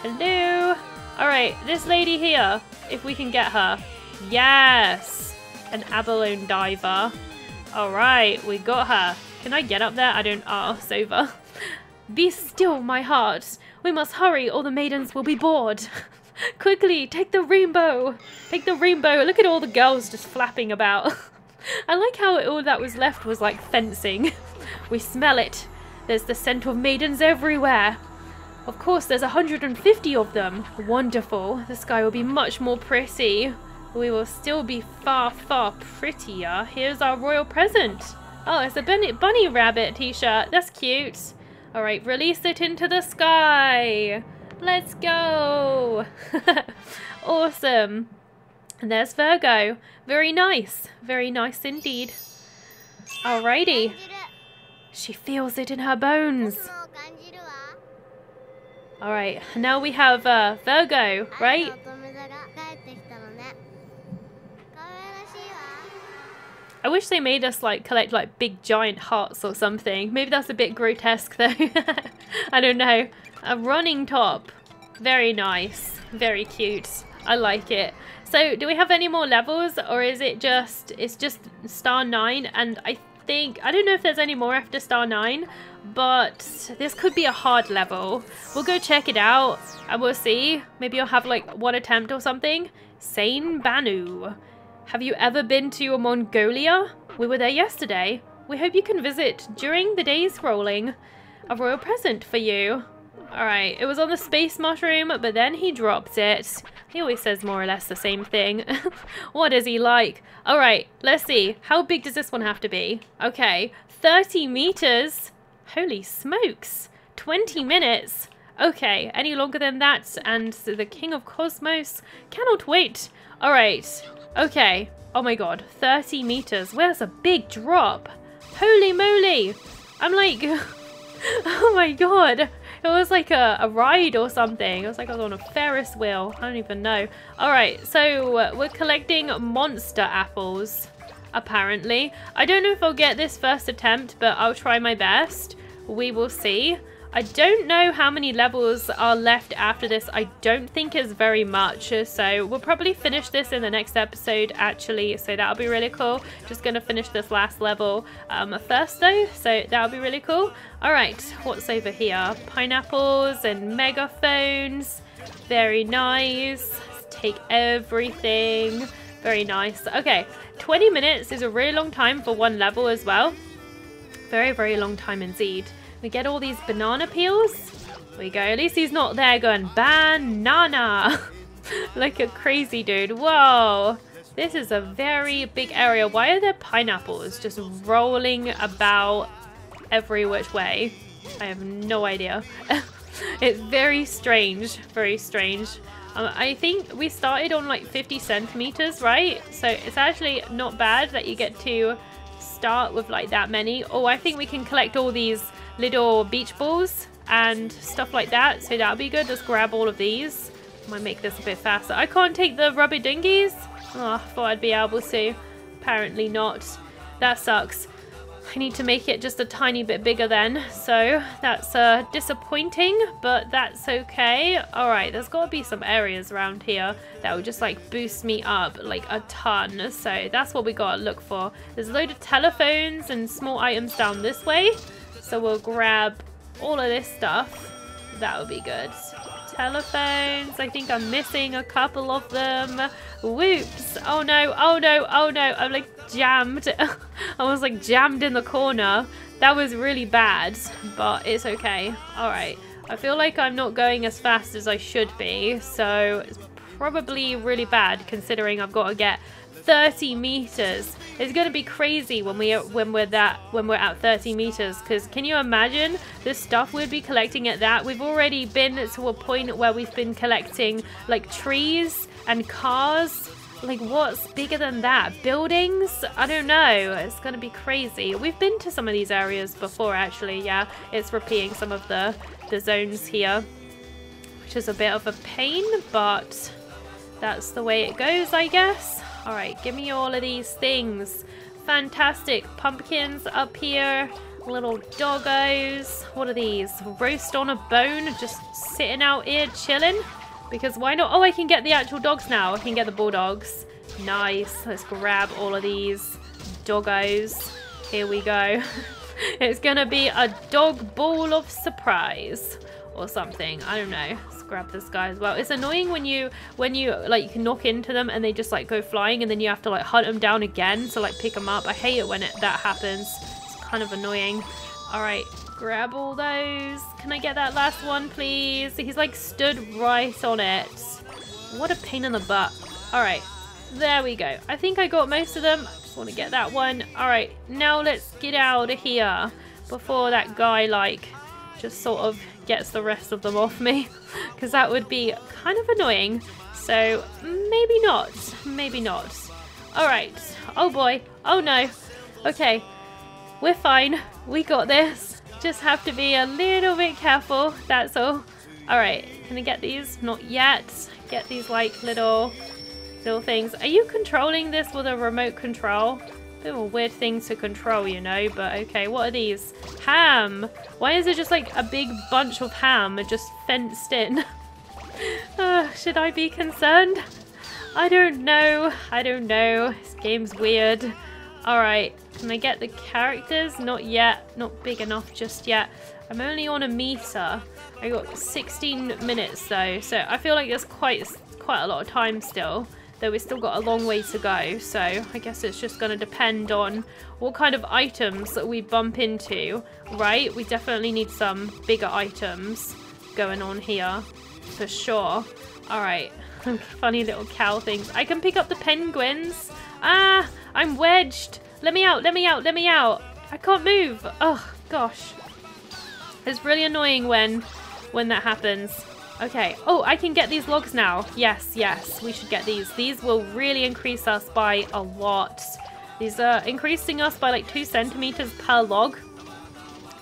Hello. All right. This lady here. If we can get her. Yes. An abalone diver. All right. We got her. Can I get up there? I don't. Oh, it's over. Be still, my heart. We must hurry or the maidens will be bored. Quickly, take the rainbow! Take the rainbow! Look at all the girls just flapping about. I like how all that was left was like fencing. We smell it. There's the scent of maidens everywhere. Of course, there's 150 of them. Wonderful. The sky will be much more pretty. We will still be far, far prettier. Here's our royal present. Oh, it's a bunny rabbit t-shirt. That's cute. All right, release it into the sky. Let's go. Awesome. And there's Virgo. Very nice. Very nice indeed. Alrighty. She feels it in her bones. Alright, now we have Virgo, right? I wish they made us, like, collect, like, big giant hearts or something. Maybe that's a bit grotesque though. I don't know. A running top. Very nice. Very cute. I like it. So do we have any more levels, or is it just, it's just star 9? And I think, I don't know if there's any more after star 9, but this could be a hard level. We'll go check it out and we'll see. Maybe you'll have like one attempt or something. Sain Banu. Have you ever been to Mongolia? We were there yesterday. We hope you can visit during the day's rolling. A royal present for you. Alright, it was on the space mushroom, but then he dropped it. He always says more or less the same thing. What is he like? Alright, let's see. How big does this one have to be? Okay, 30 meters. Holy smokes. 20 minutes. Okay, any longer than that, and the King of Cosmos cannot wait. Alright, okay. Oh my god, 30 meters. Where's a big drop? Holy moly. I'm like, oh my god. It was like a ride or something. It was like I was on a Ferris wheel. I don't even know. Alright, so we're collecting monster apples, apparently. I don't know if I'll get this first attempt, but I'll try my best. We will see. I don't know how many levels are left after this. I don't think it's very much, so we'll probably finish this in the next episode actually, so that'll be really cool. Just gonna finish this last level first though, so that'll be really cool. Alright, what's over here? Pineapples and megaphones, very nice. Let's take everything, very nice. Okay, 20 minutes is a really long time for one level as well. Very, very long time indeed. We get all these banana peels. There we go. At least he's not there going banana like a crazy dude. Whoa, this is a very big area. Why are there pineapples just rolling about every which way? I have no idea. It's very strange, very strange. I think we started on like 50 centimeters, right? So it's actually not bad that you get to start with like that many. Oh, I think we can collect all these little beach balls and stuff like that, so that'll be good. Just grab all of these. Might make this a bit faster. I can't take the rubber dinghies. Oh, I thought I'd be able to. Apparently not. That sucks. I need to make it just a tiny bit bigger then, so that's disappointing, but that's okay. Alright, there's got to be some areas around here that will just like boost me up like a ton, so that's what we got to look for. There's a load of telephones and small items down this way. So we'll grab all of this stuff. That would be good. Telephones. I think I'm missing a couple of them. Whoops. Oh no. Oh no. Oh no. I'm like jammed. I was like jammed in the corner. That was really bad, but it's okay. All right. I feel like I'm not going as fast as I should be. So it's probably really bad considering I've got to get 30 meters. It's gonna be crazy when we're at 30 meters, because can you imagine the stuff we'd be collecting at that? We've already been to a point where we've been collecting like trees and cars. Like what's bigger than that? Buildings? I don't know. It's gonna be crazy. We've been to some of these areas before actually, yeah. It's repeating some of the zones here, which is a bit of a pain, but that's the way it goes, I guess. All right, give me all of these things. Fantastic. Pumpkins up here. Little doggos. What are these? Roast on a bone. Just sitting out here chilling. Because why not? Oh, I can get the actual dogs now. I can get the bulldogs. Nice. Let's grab all of these doggos. Here we go. It's going to be a dog ball of surprise or something. I don't know. Grab this guy as well. It's annoying when you like knock into them and they just like go flying and then you have to like hunt them down again to like pick them up. I hate it when that happens. It's kind of annoying. All right, grab all those. Can I get that last one please? He's like stood right on it. What a pain in the butt. All right, there we go. I think I got most of them. I just want to get that one. All right, now let's get out of here before that guy like just sort of gets the rest of them off me, because that would be kind of annoying. So maybe not, maybe not. All right. Oh boy. Oh no. Okay, we're fine. We got this. Just have to be a little bit careful, that's all. All right, can I get these? Not yet. Get these like little things. Are you controlling this with a remote control? Bit of a weird thing to control, you know, but okay. What are these? Ham. Why is it just like a big bunch of ham just fenced in? Should I be concerned? I don't know. I don't know. This game's weird. All right. Can I get the characters? Not yet. Not big enough just yet. I'm only on a meter. I got 16 minutes though, so I feel like there's quite a lot of time still. Though we've still got a long way to go, so I guess it's just going to depend on what kind of items that we bump into, right? We definitely need some bigger items going on here, for sure. Alright, funny little cow things. I can pick up the penguins. Ah, I'm wedged. Let me out, let me out, let me out. I can't move. Oh, gosh. It's really annoying when that happens. Okay. Oh, I can get these logs now. Yes, yes. We should get these. These will really increase us by a lot. These are increasing us by like 2 centimeters per log,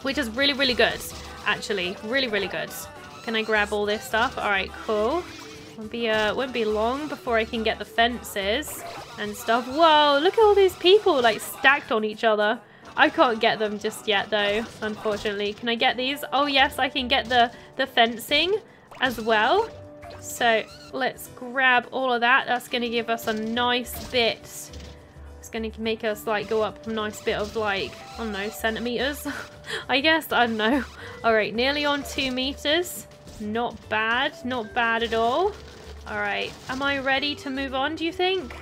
which is really, really good. Actually, really, really good. Can I grab all this stuff? All right, cool. Won't be long before I can get the fences and stuff. Whoa, look at all these people like stacked on each other. I can't get them just yet though, unfortunately. Can I get these? Oh yes, I can get the fencing as well. So let's grab all of that. That's going to give us a nice bit. It's going to make us like go up a nice bit of like, I don't know, centimeters. I guess, I don't know. All right, nearly on 2 meters. Not bad, not bad at all. All right, am I ready to move on, do you think?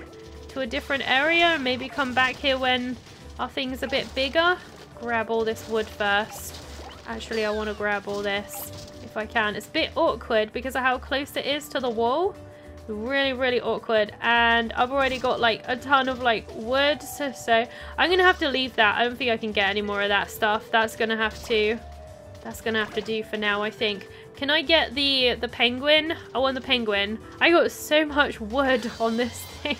To a different area and maybe come back here when our thing's a bit bigger? Grab all this wood first. Actually, I want to grab all this. If I can. It's a bit awkward because of how close it is to the wall. Really, really awkward. And I've already got like a ton of like wood, so I'm gonna have to leave that. I don't think I can get any more of that stuff. That's gonna have to do for now, I think. Can I get the penguin? I want the penguin. I got so much wood on this thing.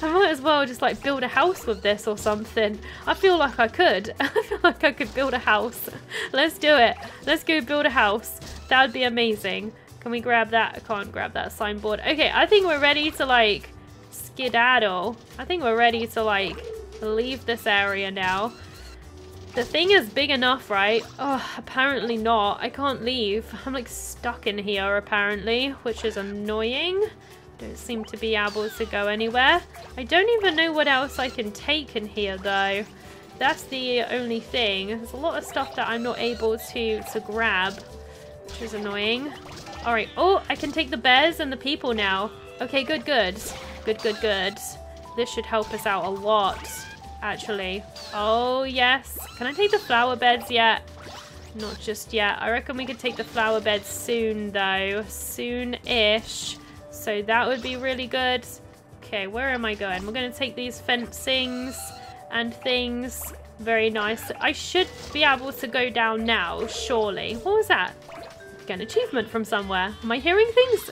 I might as well just like build a house with this or something. I feel like I could. I feel like I could build a house. Let's do it. Let's go build a house. That would be amazing. Can we grab that? I can't grab that signboard. Okay, I think we're ready to like skedaddle. I think we're ready to like leave this area now. The thing is big enough, right? Oh, apparently not. I can't leave. I'm like stuck in here apparently, which is annoying. Don't seem to be able to go anywhere. I don't even know what else I can take in here though. That's the only thing. There's a lot of stuff that I'm not able to grab, which is annoying. All right. Oh, I can take the bears and the people now. Okay, good, good. Good, good, good. This should help us out a lot, actually. Oh, yes. Can I take the flower beds yet? Not just yet. I reckon we could take the flower beds soon though. Soon-ish. So that would be really good. Okay, where am I going? We're going to take these fencings and things. Very nice. I should be able to go down now, surely. What was that? Get an achievement from somewhere. Am I hearing things?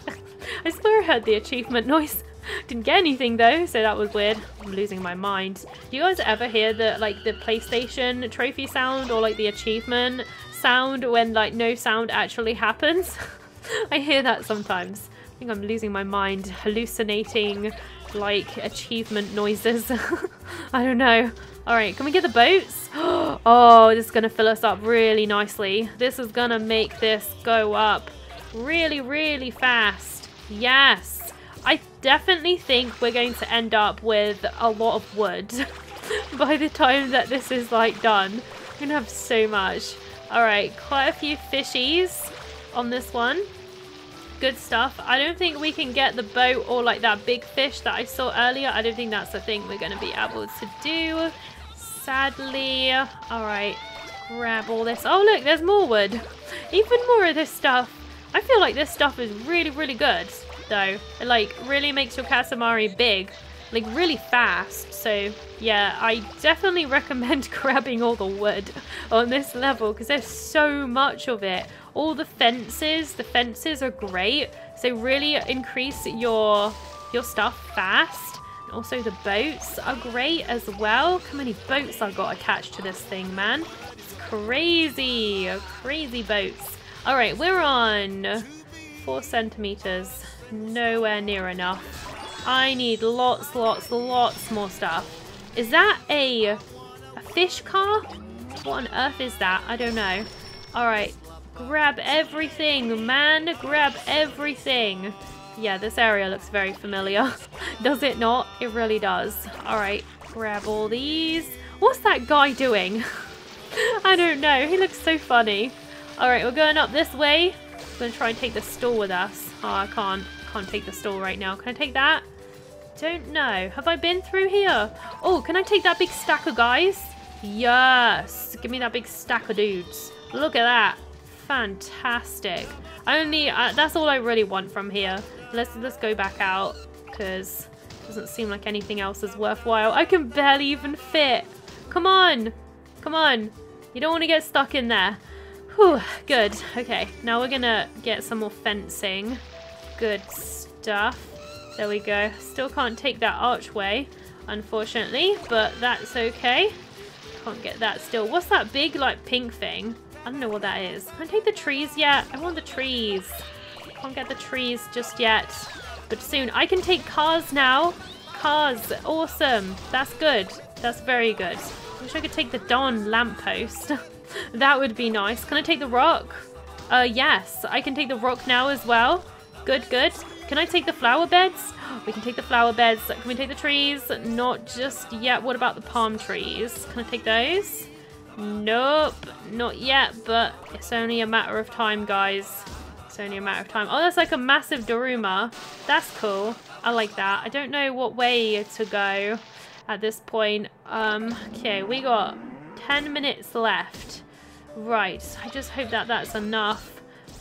I swear I heard the achievement noise. Didn't get anything though, so that was weird. I'm losing my mind. Do you guys ever hear the like the PlayStation trophy sound or like the achievement sound when like no sound actually happens? I hear that sometimes. I think I'm losing my mind, hallucinating like achievement noises. I don't know. All right, can we get the boats? Oh, this is gonna fill us up really nicely. This is gonna make this go up really, really fast. Yes, I definitely think we're going to end up with a lot of wood by the time that this is like done. We're gonna have so much. All right, quite a few fishies on this one. Good stuff. I don't think we can get the boat or like that big fish that I saw earlier. I don't think that's the thing we're going to be able to do, sadly. All right, grab all this. Oh look, there's more wood. Even more of this stuff. I feel like this stuff is really, really good though. It like really makes your Katamari big, like really fast. So yeah, I definitely recommend grabbing all the wood on this level because there's so much of it. All the fences are great. So really increase your stuff fast. And also the boats are great as well. How many boats I've got attached to this thing, man? It's crazy, crazy boats. All right, we're on 4 centimeters. Nowhere near enough. I need lots, lots, lots more stuff. Is that a fish car? What on earth is that? I don't know. All right. Grab everything, man. Grab everything. Yeah, this area looks very familiar. Does it not? It really does. All right, grab all these. What's that guy doing? I don't know. He looks so funny. All right, we're going up this way. I'm going to try and take the stool with us. Oh, I can't take the stool right now. Can I take that? Don't know. Have I been through here? Oh, can I take that big stack of guys? Yes. Give me that big stack of dudes. Look at that. Fantastic. Only that's all I really want from here. Let's go back out because it doesn't seem like anything else is worthwhile. I can barely even fit. Come on, come on. You don't want to get stuck in there. Whew, good. Okay, now we're gonna get some more fencing. Good stuff. There we go. Still can't take that archway, unfortunately, but that's okay. Can't get that still. What's that big like pink thing? I don't know what that is. Can I take the trees yet? I want the trees. Can't get the trees just yet, but soon. I can take cars now. cars. Awesome. That's good. That's very good. I wish I could take the darn lamppost. That would be nice. Can I take the rock? Yes. I can take the rock now as well. Good, good. Can I take the flower beds? We can take the flower beds. Can we take the trees? Not just yet. What about the palm trees? Can I take those? Nope. Not yet, but it's only a matter of time, guys. It's only a matter of time. Oh, that's like a massive Daruma. That's cool. I like that. I don't know what way to go at this point. Okay, we got 10 minutes left. Right. I just hope that that's enough.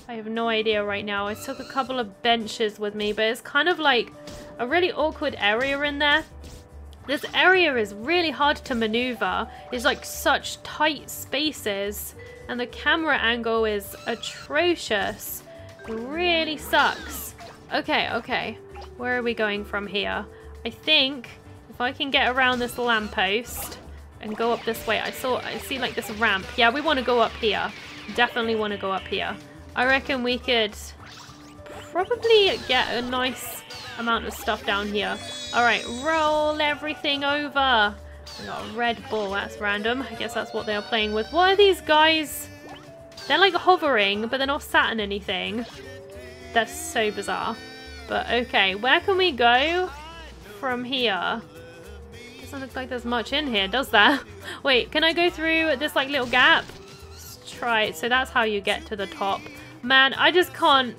I have no idea right now. I took a couple of benches with me, but it's kind of like a really awkward area in there. This area is really hard to maneuver. It's like such tight spaces, and the camera angle is atrocious. It really sucks. Okay, okay. Where are we going from here? I think if I can get around this lamppost and go up this way. I see like this ramp. Yeah, we want to go up here. Definitely want to go up here. I reckon we could probably get a nice amount of stuff down here. Alright, roll everything over. We got a red ball, that's random. I guess that's what they're playing with. What are these guys? They're like hovering, but they're not sat in anything. That's so bizarre. But okay, where can we go from here? Doesn't look like there's much in here, does there? Wait, can I go through this like little gap? Let's try it. So that's how you get to the top. Man, I just can't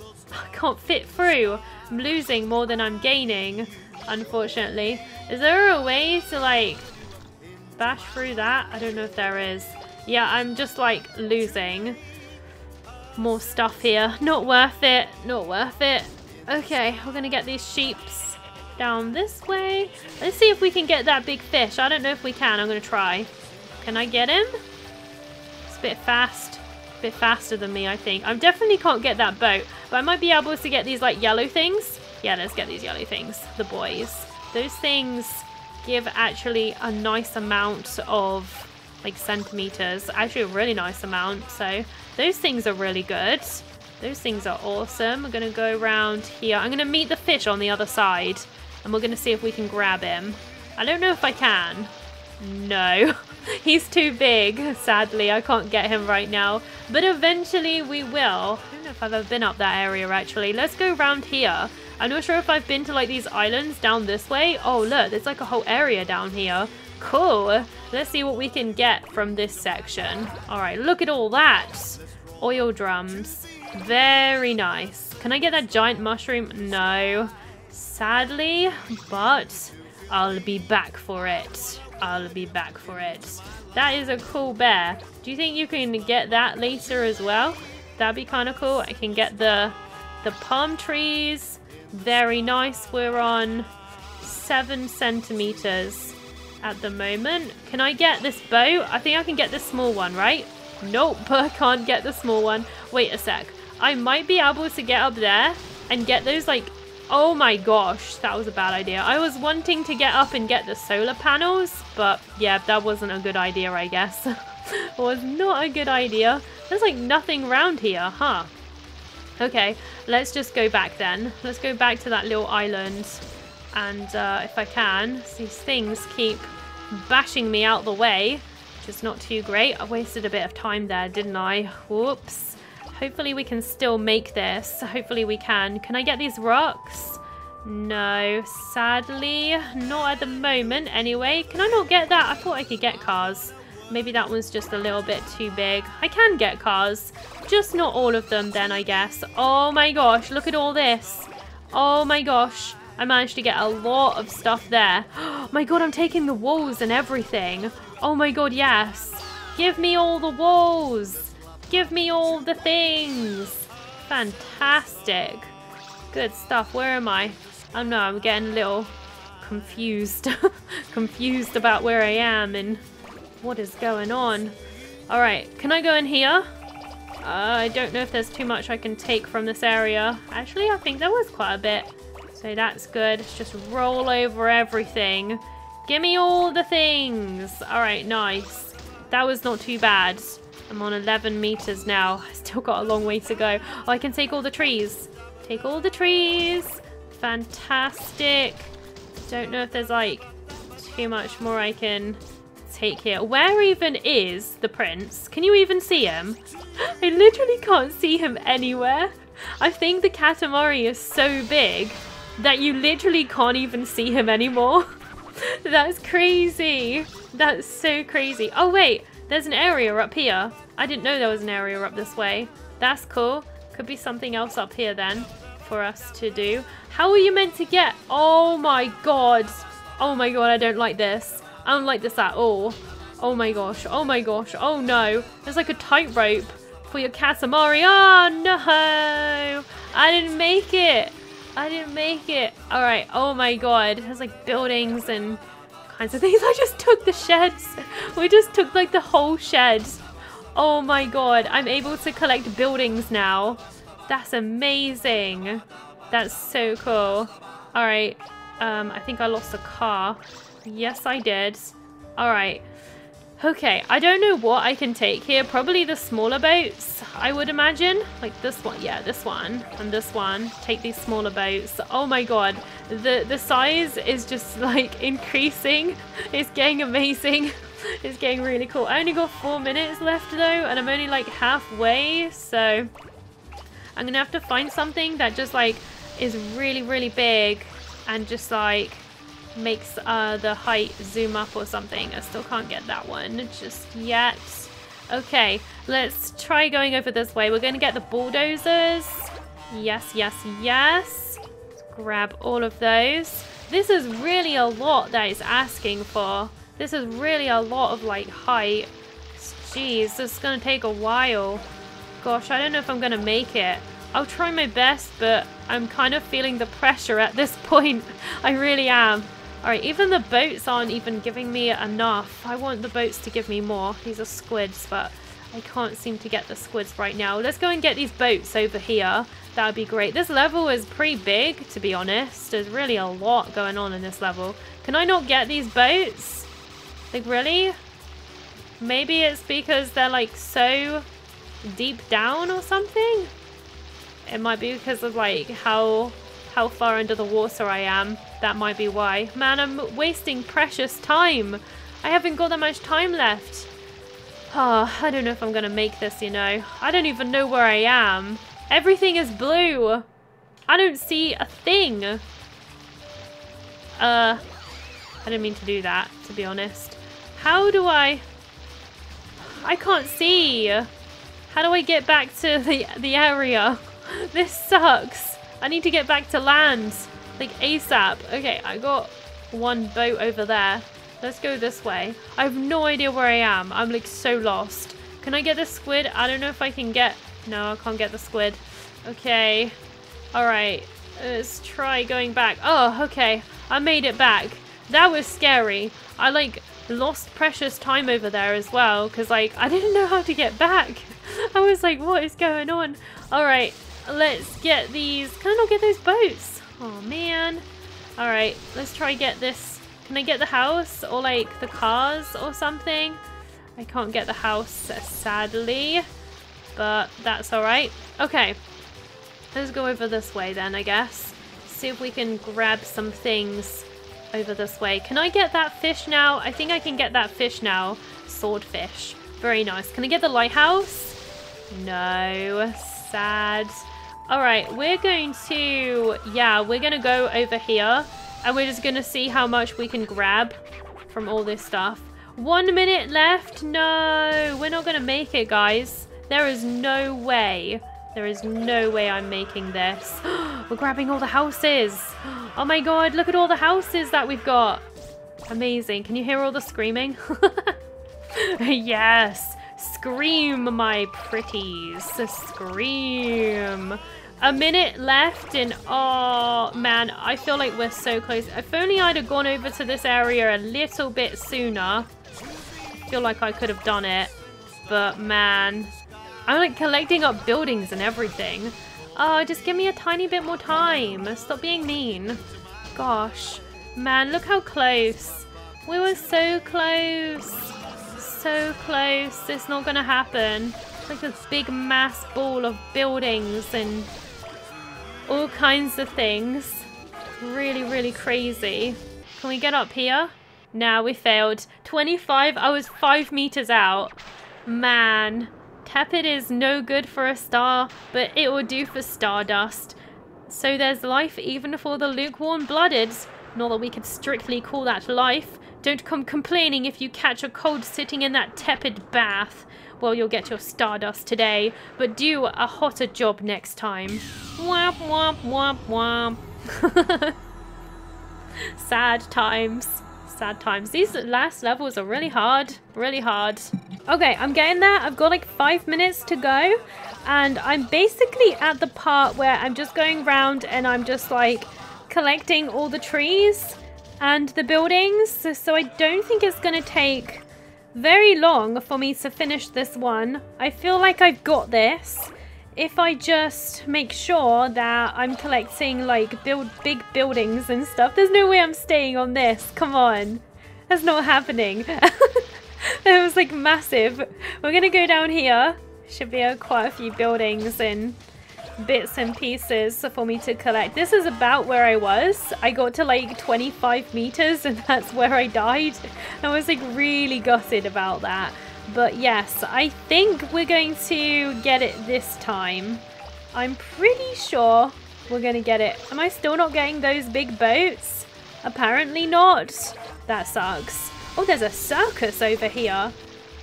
fit through. I'm losing more than I'm gaining, unfortunately. Is there a way to, like, bash through that? I don't know if there is. Yeah, I'm just, like, losing more stuff here. Not worth it. Not worth it. Okay, we're going to get these sheeps down this way. Let's see if we can get that big fish. I don't know if we can. I'm going to try. Can I get him? It's a bit fast. Bit faster than me, I think. I definitely can't get that boat, but I might be able to get these like yellow things. Yeah, let's get these yellow things. The boys. Those things give actually a nice amount of like centimeters. Actually a really nice amount. So those things are really good. Those things are awesome. I'm gonna go around here. I'm gonna meet the fish on the other side and we're gonna see if we can grab him. I don't know if I can. No. He's too big, sadly. I can't get him right now, but eventually we will. I don't know if I've ever been up that area, actually. Let's go around here. I'm not sure if I've been to like these islands down this way. Oh, look, there's like a whole area down here. Cool. Let's see what we can get from this section. All right, look at all that. Oil drums. Very nice. Can I get that giant mushroom? No, sadly, but I'll be back for it. I'll be back for it. That is a cool bear. Do you think you can get that later as well? That'd be kind of cool. I can get the palm trees. Very nice. We're on 7 centimeters at the moment. Can I get this boat? I think I can get this small one, right? Nope, I can't get the small one. Wait a sec. I might be able to get up there and get those like... Oh my gosh, that was a bad idea. I was wanting to get up and get the solar panels, but yeah, that wasn't a good idea, I guess. It was not a good idea. There's like nothing around here, huh? Okay, let's just go back then. Let's go back to that little island. And if I can, these things keep bashing me out the way, which is not too great. I wasted a bit of time there, didn't I? Whoops. Hopefully we can still make this. Hopefully we can. Can I get these rocks? No, sadly, not at the moment anyway. Can I not get that? I thought I could get cars. Maybe that one's just a little bit too big. I can get cars, just not all of them then, I guess. Oh my gosh, look at all this. Oh my gosh, I managed to get a lot of stuff there. Oh my god, I'm taking the walls and everything. Oh my god, yes. Give me all the walls. Give me all the things. Fantastic. Good stuff. Where am I? Oh no, I'm getting a little confused. Confused about where I am and what is going on. Alright, can I go in here? I don't know if there's too much I can take from this area. Actually, I think there was quite a bit. So that's good. Let's just roll over everything. Give me all the things. Alright, nice. That was not too bad. I'm on 11 meters now. I still got a long way to go. Oh, I can take all the trees. Take all the trees. Fantastic. don't know if there's like too much more I can take here. Where even is the prince? Can you even see him? I literally can't see him anywhere. I think the Katamari is so big that you literally can't even see him anymore. That's crazy. That's so crazy. Oh wait, there's an area up here. I didn't know there was an area up this way. That's cool. Could be something else up here then for us to do. How are you meant to get? Oh my god. Oh my god, I don't like this. I don't like this at all. Oh my gosh. Oh my gosh. Oh no. There's like a tightrope for your Katamari. Oh no. I didn't make it. I didn't make it. Alright, oh my god. There's like buildings and kinds of things. I just took the sheds. We just took like the whole sheds. Oh my god. I'm able to collect buildings now. That's amazing. That's so cool. Alright, I think I lost the car. Yes, I did. Alright. Okay, I don't know what I can take here. Probably the smaller boats, I would imagine. Like this one, yeah, this one, and this one. Take these smaller boats. Oh my god, the size is just like increasing. It's getting amazing. It's getting really cool. I only got 4 minutes left though, and I'm only like halfway, so I'm gonna have to find something that just like is really, really big and just like makes the height zoom up or something. I still can't get that one just yet. Okay, let's try going over this way. We're going to get the bulldozers. Yes, yes, yes. Let's grab all of those. This is really a lot that it's asking for. This is really a lot of like height. Jeez, this is going to take a while. Gosh, I don't know if I'm going to make it. I'll try my best, but I'm kind of feeling the pressure at this point. I really am. Alright, even the boats aren't even giving me enough. I want the boats to give me more. These are squids, but I can't seem to get the squids right now. Let's go and get these boats over here. That would be great. This level is pretty big, to be honest. There's really a lot going on in this level. Can I not get these boats? Like, really? Maybe it's because they're, like, so deep down or something? It might be because of, like, how far under the water I am. That might be why. Man, I'm wasting precious time. I haven't got that much time left. Oh, I don't know if I'm going to make this, you know. I don't even know where I am. Everything is blue. I don't see a thing. I didn't mean to do that, to be honest. How do I can't see. How do I get back to the area? This sucks. I need to get back to land, like ASAP. Okay, I got one boat over there. Let's go this way. I have no idea where I am. I'm like so lost. Can I get the squid? I don't know if I can get... No, I can't get the squid. Okay. Alright. Let's try going back. Oh, okay. I made it back. That was scary. I like lost precious time over there as well because like I didn't know how to get back. I was like, what is going on? Alright. Let's get these. Can I not get those boats? Oh man. Alright, let's try get this. Can I get the house or like the cars or something? I can't get the house, sadly. But that's alright. Okay. Let's go over this way then, I guess. See if we can grab some things over this way. Can I get that fish now? I think I can get that fish now. Swordfish. Very nice. Can I get the lighthouse? No. Sad. Alright, we're going to, yeah, we're going to go over here and we're just going to see how much we can grab from all this stuff. 1 minute left. No, we're not going to make it, guys. There is no way. There is no way I'm making this. We're grabbing all the houses. Oh my god, look at all the houses that we've got. Amazing. Can you hear all the screaming? Yes. Scream, my pretties. Scream. 1 minute left and oh man, I feel like we're so close. If only I'd have gone over to this area a little bit sooner. I feel like I could have done it. But man, I'm like collecting up buildings and everything. Oh, just give me a tiny bit more time. Stop being mean. Gosh. Man, look how close. We were so close. So close. It's not gonna happen. It's like this big mass ball of buildings and all kinds of things. Really, really crazy. Can we get up here? No, we failed. 25, I was 5 meters out. Man. Tepid is no good for a star, but it will do for stardust. So there's life even for the lukewarm-blooded. Not that we could strictly call that life. Don't come complaining if you catch a cold sitting in that tepid bath. Well, you'll get your stardust today, but do a hotter job next time. Womp womp womp womp. Sad times. Sad times. These last levels are really hard. Really hard. Okay, I'm getting there. I've got like 5 minutes to go. And I'm basically at the part where I'm just going round and I'm just like collecting all the trees and the buildings. So I don't think it's going to take very long for me to finish this one. I feel like I've got this. If I just make sure that I'm collecting like big buildings and stuff. There's no way I'm staying on this. Come on. That's not happening. That was like massive. We're going to go down here. Should be quite a few buildings and bits and pieces for me to collect. This is about where I was. I got to like 25 meters and that's where I died. I was like really gutted about that. But yes, I think we're going to get it this time. I'm pretty sure we're going to get it. Am I still not getting those big boats? Apparently not. That sucks. Oh, there's a circus over here.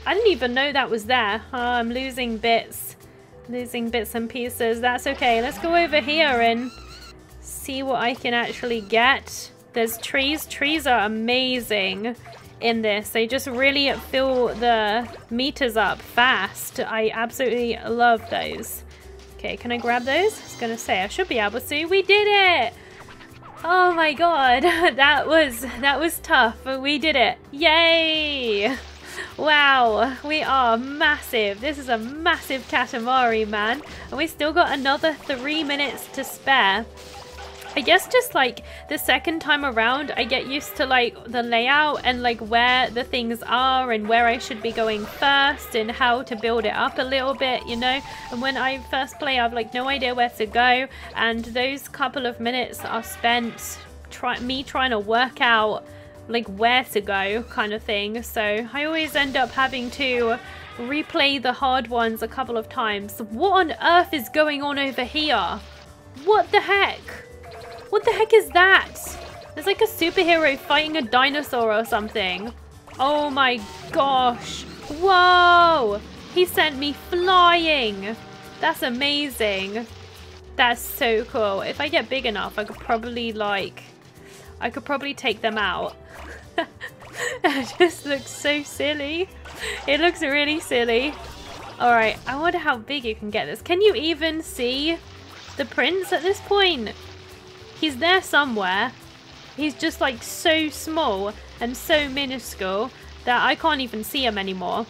I didn't even know that was there. Oh, I'm losing bits. Losing bits and pieces. That's okay. Let's go over here and see what I can actually get. There's trees. Trees are amazing in this. They just really fill the meters up fast. I absolutely love those. Okay, can I grab those? I was going to say I should be able to. We did it! Oh my god, that was tough. We did it. Yay! Wow, we are massive. This is a massive Katamari, man. And we still got another 3 minutes to spare. I guess just like the second time around, I get used to like the layout and like where the things are and where I should be going first and how to build it up a little bit, you know. And when I first play, I've like no idea where to go, and those couple of minutes are spent trying to work out like where to go kind of thing. So I always end up having to replay the hard ones a couple of times. What on earth is going on over here? What the heck? What the heck is that? There's like a superhero fighting a dinosaur or something. Oh my gosh. Whoa! He sent me flying. That's amazing. That's so cool. If I get big enough, I could probably take them out. That just looks so silly. It looks really silly. All right, I wonder how big you can get this. Can you even see the prince at this point? He's there somewhere. He's just like so small and so minuscule that I can't even see him anymore.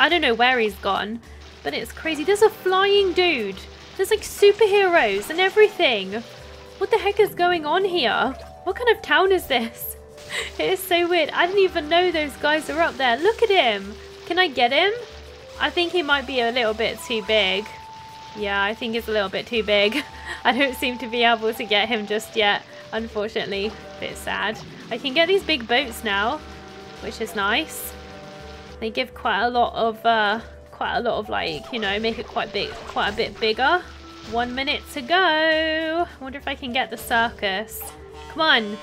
I don't know where he's gone, but it's crazy. There's a flying dude. There's like superheroes and everything. What the heck is going on here? What kind of town is this? It is so weird. I didn't even know those guys are up there. Look at him. Can I get him? I think he might be a little bit too big. Yeah, I think it's a little bit too big. I don't seem to be able to get him just yet, unfortunately. Bit sad. I can get these big boats now, which is nice. They give quite a lot of like, you know, make it quite a bit bigger. 1 minute to go. I wonder if I can get the circus. Come on,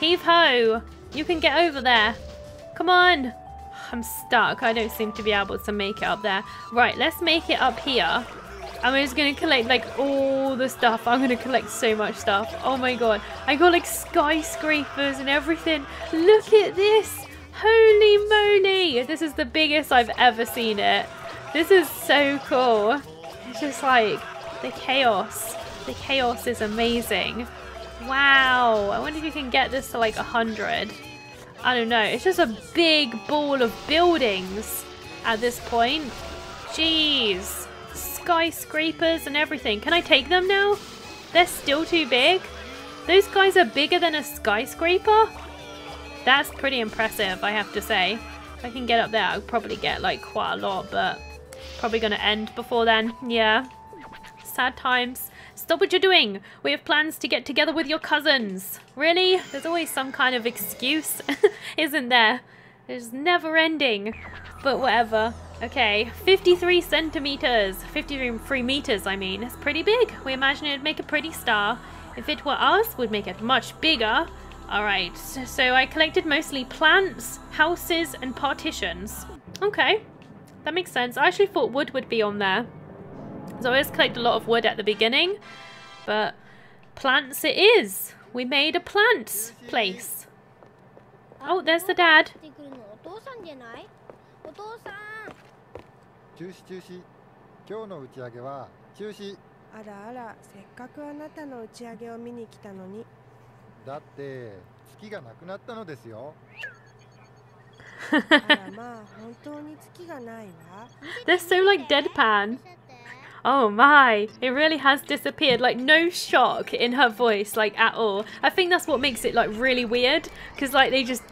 heave ho! You can get over there. Come on. I'm stuck. I don't seem to be able to make it up there. Right, let's make it up here. I'm just going to collect like all the stuff. I'm going to collect so much stuff. Oh my god. I got like skyscrapers and everything. Look at this. Holy moly. This is the biggest I've ever seen it. This is so cool. It's just like the chaos. The chaos is amazing. Wow. I wonder if you can get this to like 100. I don't know. It's just a big ball of buildings at this point. Jeez. Skyscrapers and everything. Can I take them now? They're still too big. Those guys are bigger than a skyscraper. That's pretty impressive, I have to say. If I can get up there, I'll probably get like quite a lot, but probably gonna end before then. Yeah. Sad times. Stop what you're doing. We have plans to get together with your cousins. Really? There's always some kind of excuse, isn't there? It's never ending. But whatever. Okay, 53 centimeters. 53 meters, I mean. It's pretty big. We imagine it'd make a pretty star. If it were us, we'd make it much bigger. Alright, so I collected mostly plants, houses, and partitions. Okay, that makes sense. I actually thought wood would be on there. So I always collect a lot of wood at the beginning, but plants it is. We made a plant place. Oh, there's the dad. They're so like deadpan. Oh my, it really has disappeared, like no shock in her voice, like at all. I think that's what makes it like really weird, because like they just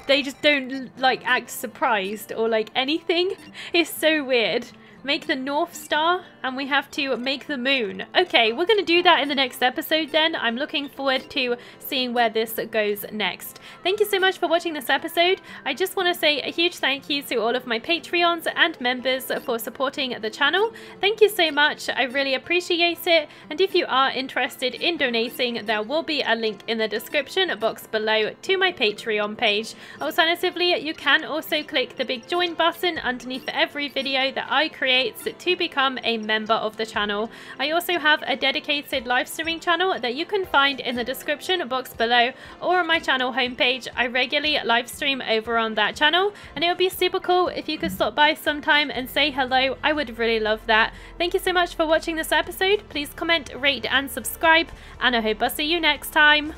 don't like act surprised or like anything. It's so weird. Make the North Star, and we have to make the moon. Okay, we're going to do that in the next episode then. I'm looking forward to seeing where this goes next. Thank you so much for watching this episode. I just want to say a huge thank you to all of my Patreons and members for supporting the channel. Thank you so much. I really appreciate it. And if you are interested in donating, there will be a link in the description box below to my Patreon page. Alternatively, you can also click the big join button underneath every video that I create to become a member of the channel. I also have a dedicated live streaming channel that you can find in the description box below or on my channel homepage. I regularly live stream over on that channel, and it would be super cool if you could stop by sometime and say hello. I would really love that. Thank you so much for watching this episode. Please comment, rate, and subscribe, and I hope I'll see you next time.